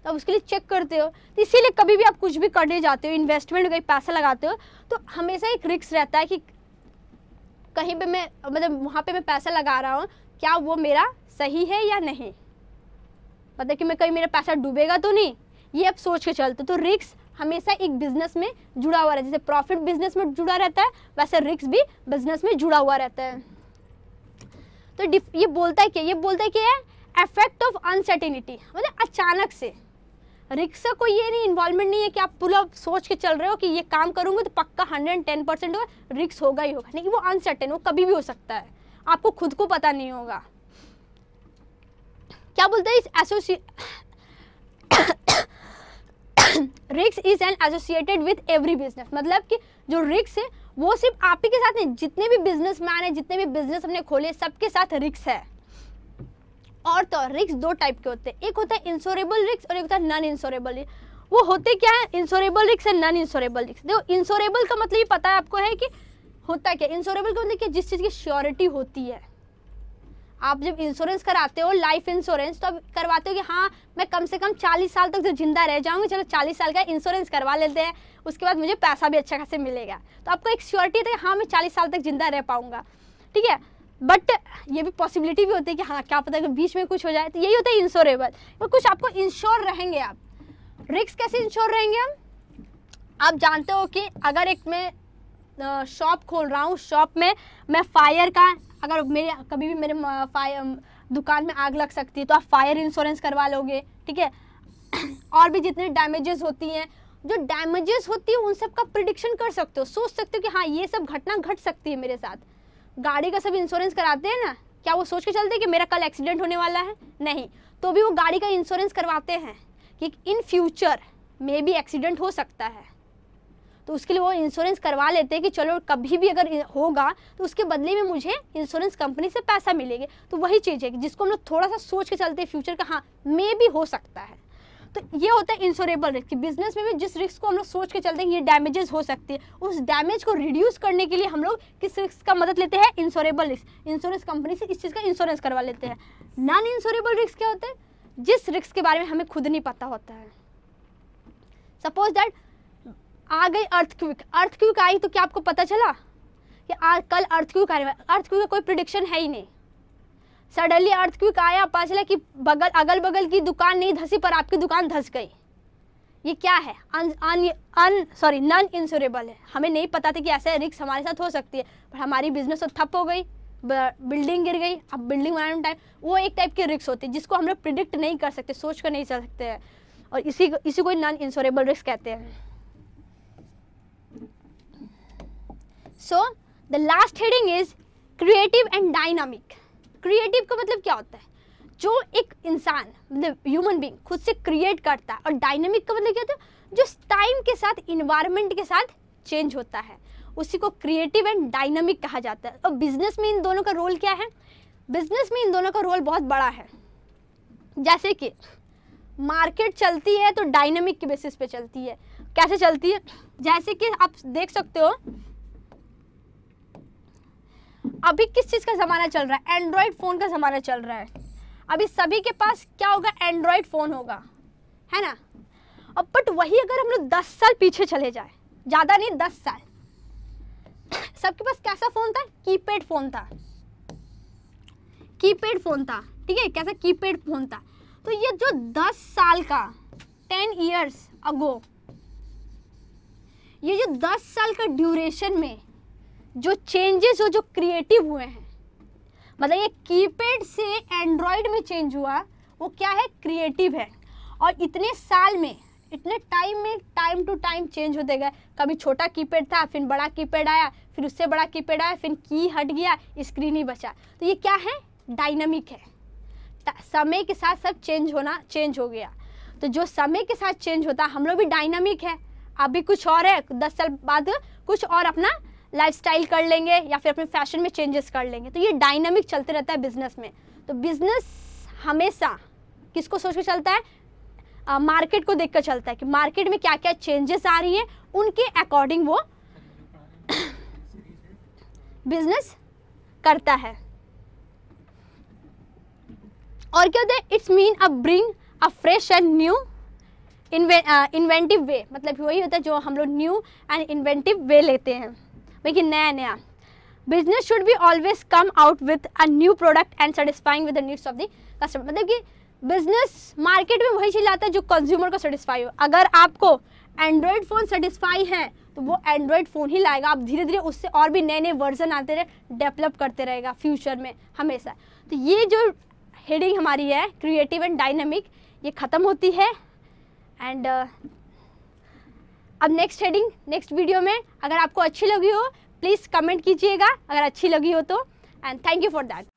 तब उसके लिए चेक करते हो। तो इसीलिए कभी भी आप कुछ भी करने जाते हो, इन्वेस्टमेंट कहीं पैसा लगाते हो, तो हमेशा एक रिस्क रहता है कि कहीं पर मैं, मतलब वहाँ पर मैं पैसा लगा रहा हूँ, क्या वो मेरा सही है या नहीं, मतलब कि मैं कहीं मेरा पैसा डूबेगा तो नहीं, ये आप सोच के चलते हो। तो रिस्क हमेशा एक बिजनेस में जुड़ा हुआ रहता है। जैसे प्रॉफिट बिजनेस में जुड़ा रहता है, वैसे रिस्क भी बिजनेस में जुड़ा हुआ रहता है। तो ये बोलता है क्या? ये बोलता है कि इफेक्ट ऑफ अनसर्टेनिटी, मतलब अचानक से। रिस्क का कोई ये नहीं इन्वॉल्वमेंट नहीं है कि आप पूरा सोच के चल रहे हो कि ये काम करूँगा तो पक्का 110% होगा, रिस्क होगा ही होगा, लेकिन वो अनसर्टेन, वो कभी भी हो सकता है, आपको खुद को पता नहीं होगा। क्या बोलता है? इस risk is an associated with every business, मतलब कि जो रिस्क है वो सिर्फ आप ही के साथ नहीं, जितने भी बिजनेसमैन हैं, जितने भी बिजनेस हमने खोले, सबके साथ रिस्क है। और तो रिस्क दो टाइप के होते हैं, एक होता है इंश्योरेबल रिस्क और एक होता है नॉन इंश्योरेबल रिस्क। वो होते क्या है? Insurable risk and non insurable risk. देखो, इंश्योरेबल का मतलब ये पता है आपको है कि होता क्या? इंश्योरेबल का मतलब कि जिस चीज़ की श्योरिटी होती है। आप जब इंश्योरेंस कराते हो, लाइफ इंश्योरेंस, तो आप करवाते हो कि हाँ मैं कम से कम 40 साल तक तो जिंदा रह जाऊँगी, चलो 40 साल का इंश्योरेंस करवा लेते हैं, उसके बाद मुझे पैसा भी अच्छा खासा मिलेगा। तो आपको एक श्योरिटी है कि हाँ मैं 40 साल तक जिंदा रह पाऊँगा, ठीक है। बट ये भी पॉसिबिलिटी भी होती है कि हाँ क्या पता कि बीच में कुछ हो जाए, तो यही होता है इंश्योरेबल। तो कुछ आपको इंश्योर रहेंगे आप। रिस्क कैसे इंश्योर रहेंगे हम? आप जानते हो कि अगर एक मैं शॉप खोल रहा हूँ, शॉप में मैं फायर का, अगर मेरे कभी भी मेरे फायर दुकान में आग लग सकती है तो आप फायर इंश्योरेंस करवा लोगे, ठीक है। और भी जितने डैमेजेस होती हैं, जो डैमेजेस होती है उन सब का प्रिडिक्शन कर सकते हो, सोच सकते हो कि हाँ ये सब घटना घट सकती है मेरे साथ। गाड़ी का सब इंश्योरेंस कराते हैं ना, क्या वो सोच के चलते हैं कि मेरा कल एक्सीडेंट होने वाला है? नहीं, तो भी वो गाड़ी का इंश्योरेंस करवाते हैं कि इन फ्यूचर मे भी एक्सीडेंट हो सकता है। तो उसके लिए वो इंश्योरेंस करवा लेते हैं कि चलो कभी भी अगर होगा तो उसके बदले में मुझे इंश्योरेंस कंपनी से पैसा मिलेगा। तो वही चीज़ है जिसको हम लोग थोड़ा सा सोच के चलते हैं फ्यूचर का, हाँ मे भी हो सकता है। तो ये होता है इंश्योरेबल रिस्क। बिजनेस में भी जिस रिस्क को हम लोग सोच के चलते हैं ये डैमेजेस हो सकती है, उस डैमेज को रिड्यूस करने के लिए हम लोग किस रिस्क का मदद लेते हैं, इंश्योरेबल रिस्क। इंश्योरेंस कंपनी से इस चीज़ का इंश्योरेंस करवा लेते हैं। नॉन इंश्योरेबल रिस्क क्या होता है, जिस रिस्क के बारे में हमें खुद नहीं पता होता है। सपोज दैट आ गई अर्थक्वेक, अर्थक्वेक आई तो क्या आपको पता चला कि कल अर्थक्वेक आ रहा है? अर्थक्वेक का कोई प्रिडिक्शन है ही नहीं। सडनली अर्थक्वेक आया, पता चला कि अगल बगल की दुकान नहीं धसी पर आपकी दुकान धस गई। ये क्या है, नॉन इंश्योरेबल है। हमें नहीं पता था कि ऐसा रिस्क हमारे साथ हो सकती है, पर हमारी बिजनेस तो ठप हो गई, बिल्डिंग गिर गई। अब बिल्डिंग बनाने में टाइम, वो एक टाइप के रिस्क होते हैं जिसको हम लोग प्रिडिक्ट नहीं कर सकते, सोच कर नहीं चल सकते हैं, और इसी को नॉन इंश्योरेबल रिस्क कहते हैं। So the last heading is creative and dynamic. Creative का मतलब क्या होता है, जो एक इंसान मतलब ह्यूमन बीइंग खुद से क्रिएट करता है, और डायनामिक का मतलब क्या होता है, जो टाइम के साथ इन्वायरमेंट के साथ चेंज होता है, उसी को क्रिएटिव एंड डायनामिक कहा जाता है। और बिजनेस में इन दोनों का रोल क्या है, बिजनेस में इन दोनों का रोल बहुत बड़ा है। जैसे कि मार्केट चलती है तो डायनामिक के बेसिस पे चलती है। कैसे चलती है, जैसे कि आप देख सकते हो अभी किस चीज़ का ज़माना चल रहा है, एंड्रॉयड फ़ोन का ज़माना चल रहा है। अभी सभी के पास क्या होगा, एंड्रॉयड फ़ोन होगा, है ना। अब बट वही अगर हम लोग 10 साल पीछे चले जाए, ज़्यादा नहीं 10 साल, सबके पास कैसा फ़ोन था, कीपैड फ़ोन था, कीपैड फ़ोन था, ठीक है, कैसा कीपैड फ़ोन था। तो ये जो 10 साल का 10 years अगो, ये जो 10 साल का ड्यूरेशन में जो चेंजेस हो, जो क्रिएटिव हुए हैं, मतलब ये कीपैड से एंड्रॉयड में चेंज हुआ, वो क्या है, क्रिएटिव है। और इतने साल में, इतने टाइम में, टाइम टू टाइम चेंज होते गए। कभी छोटा कीपैड था, फिर बड़ा कीपैड आया, फिर उससे बड़ा कीपैड आया, फिर की हट गया, स्क्रीन ही बचा। तो ये क्या है, डायनामिक है। समय के साथ सब चेंज हो गया। तो जो समय के साथ चेंज होता, हम लोग भी डायनामिक है। अभी कुछ और है, 10 साल बाद कुछ और अपना लाइफस्टाइल कर लेंगे या फिर अपने फैशन में चेंजेस कर लेंगे। तो ये डायनामिक चलते रहता है बिजनेस में। तो बिजनेस हमेशा किसको सोच के चलता है, मार्केट को देख कर चलता है कि मार्केट में क्या क्या चेंजेस आ रही है, उनके अकॉर्डिंग वो बिजनेस करता है। और क्या होता है, it's mean a bring a fresh and new inventive way, मतलब वही होता है जो हम लोग न्यू एंड इन्वेंटिव वे लेते हैं, लेकिन नया नया। Business should be always come out with a new product and satisfying with the needs of the customer, मतलब कि बिजनेस मार्केट में वही चीज लाता है जो कंज्यूमर को सेटिस्फाई हो। अगर आपको एंड्रॉयड फ़ोन सेटिस्फाई है तो वो एंड्रॉयड फ़ोन ही लाएगा। आप धीरे धीरे उससे और भी नए नए वर्जन आते रहे, डेवलप करते रहेगा फ्यूचर में हमेशा। तो ये जो हेडिंग हमारी है क्रिएटिव एंड डायनामिक, ये ख़त्म होती है। एंड अब नेक्स्ट हेडिंग नेक्स्ट वीडियो में, अगर आपको अच्छी लगी हो प्लीज़ कमेंट कीजिएगा, अगर अच्छी लगी हो तो, and thank you for that.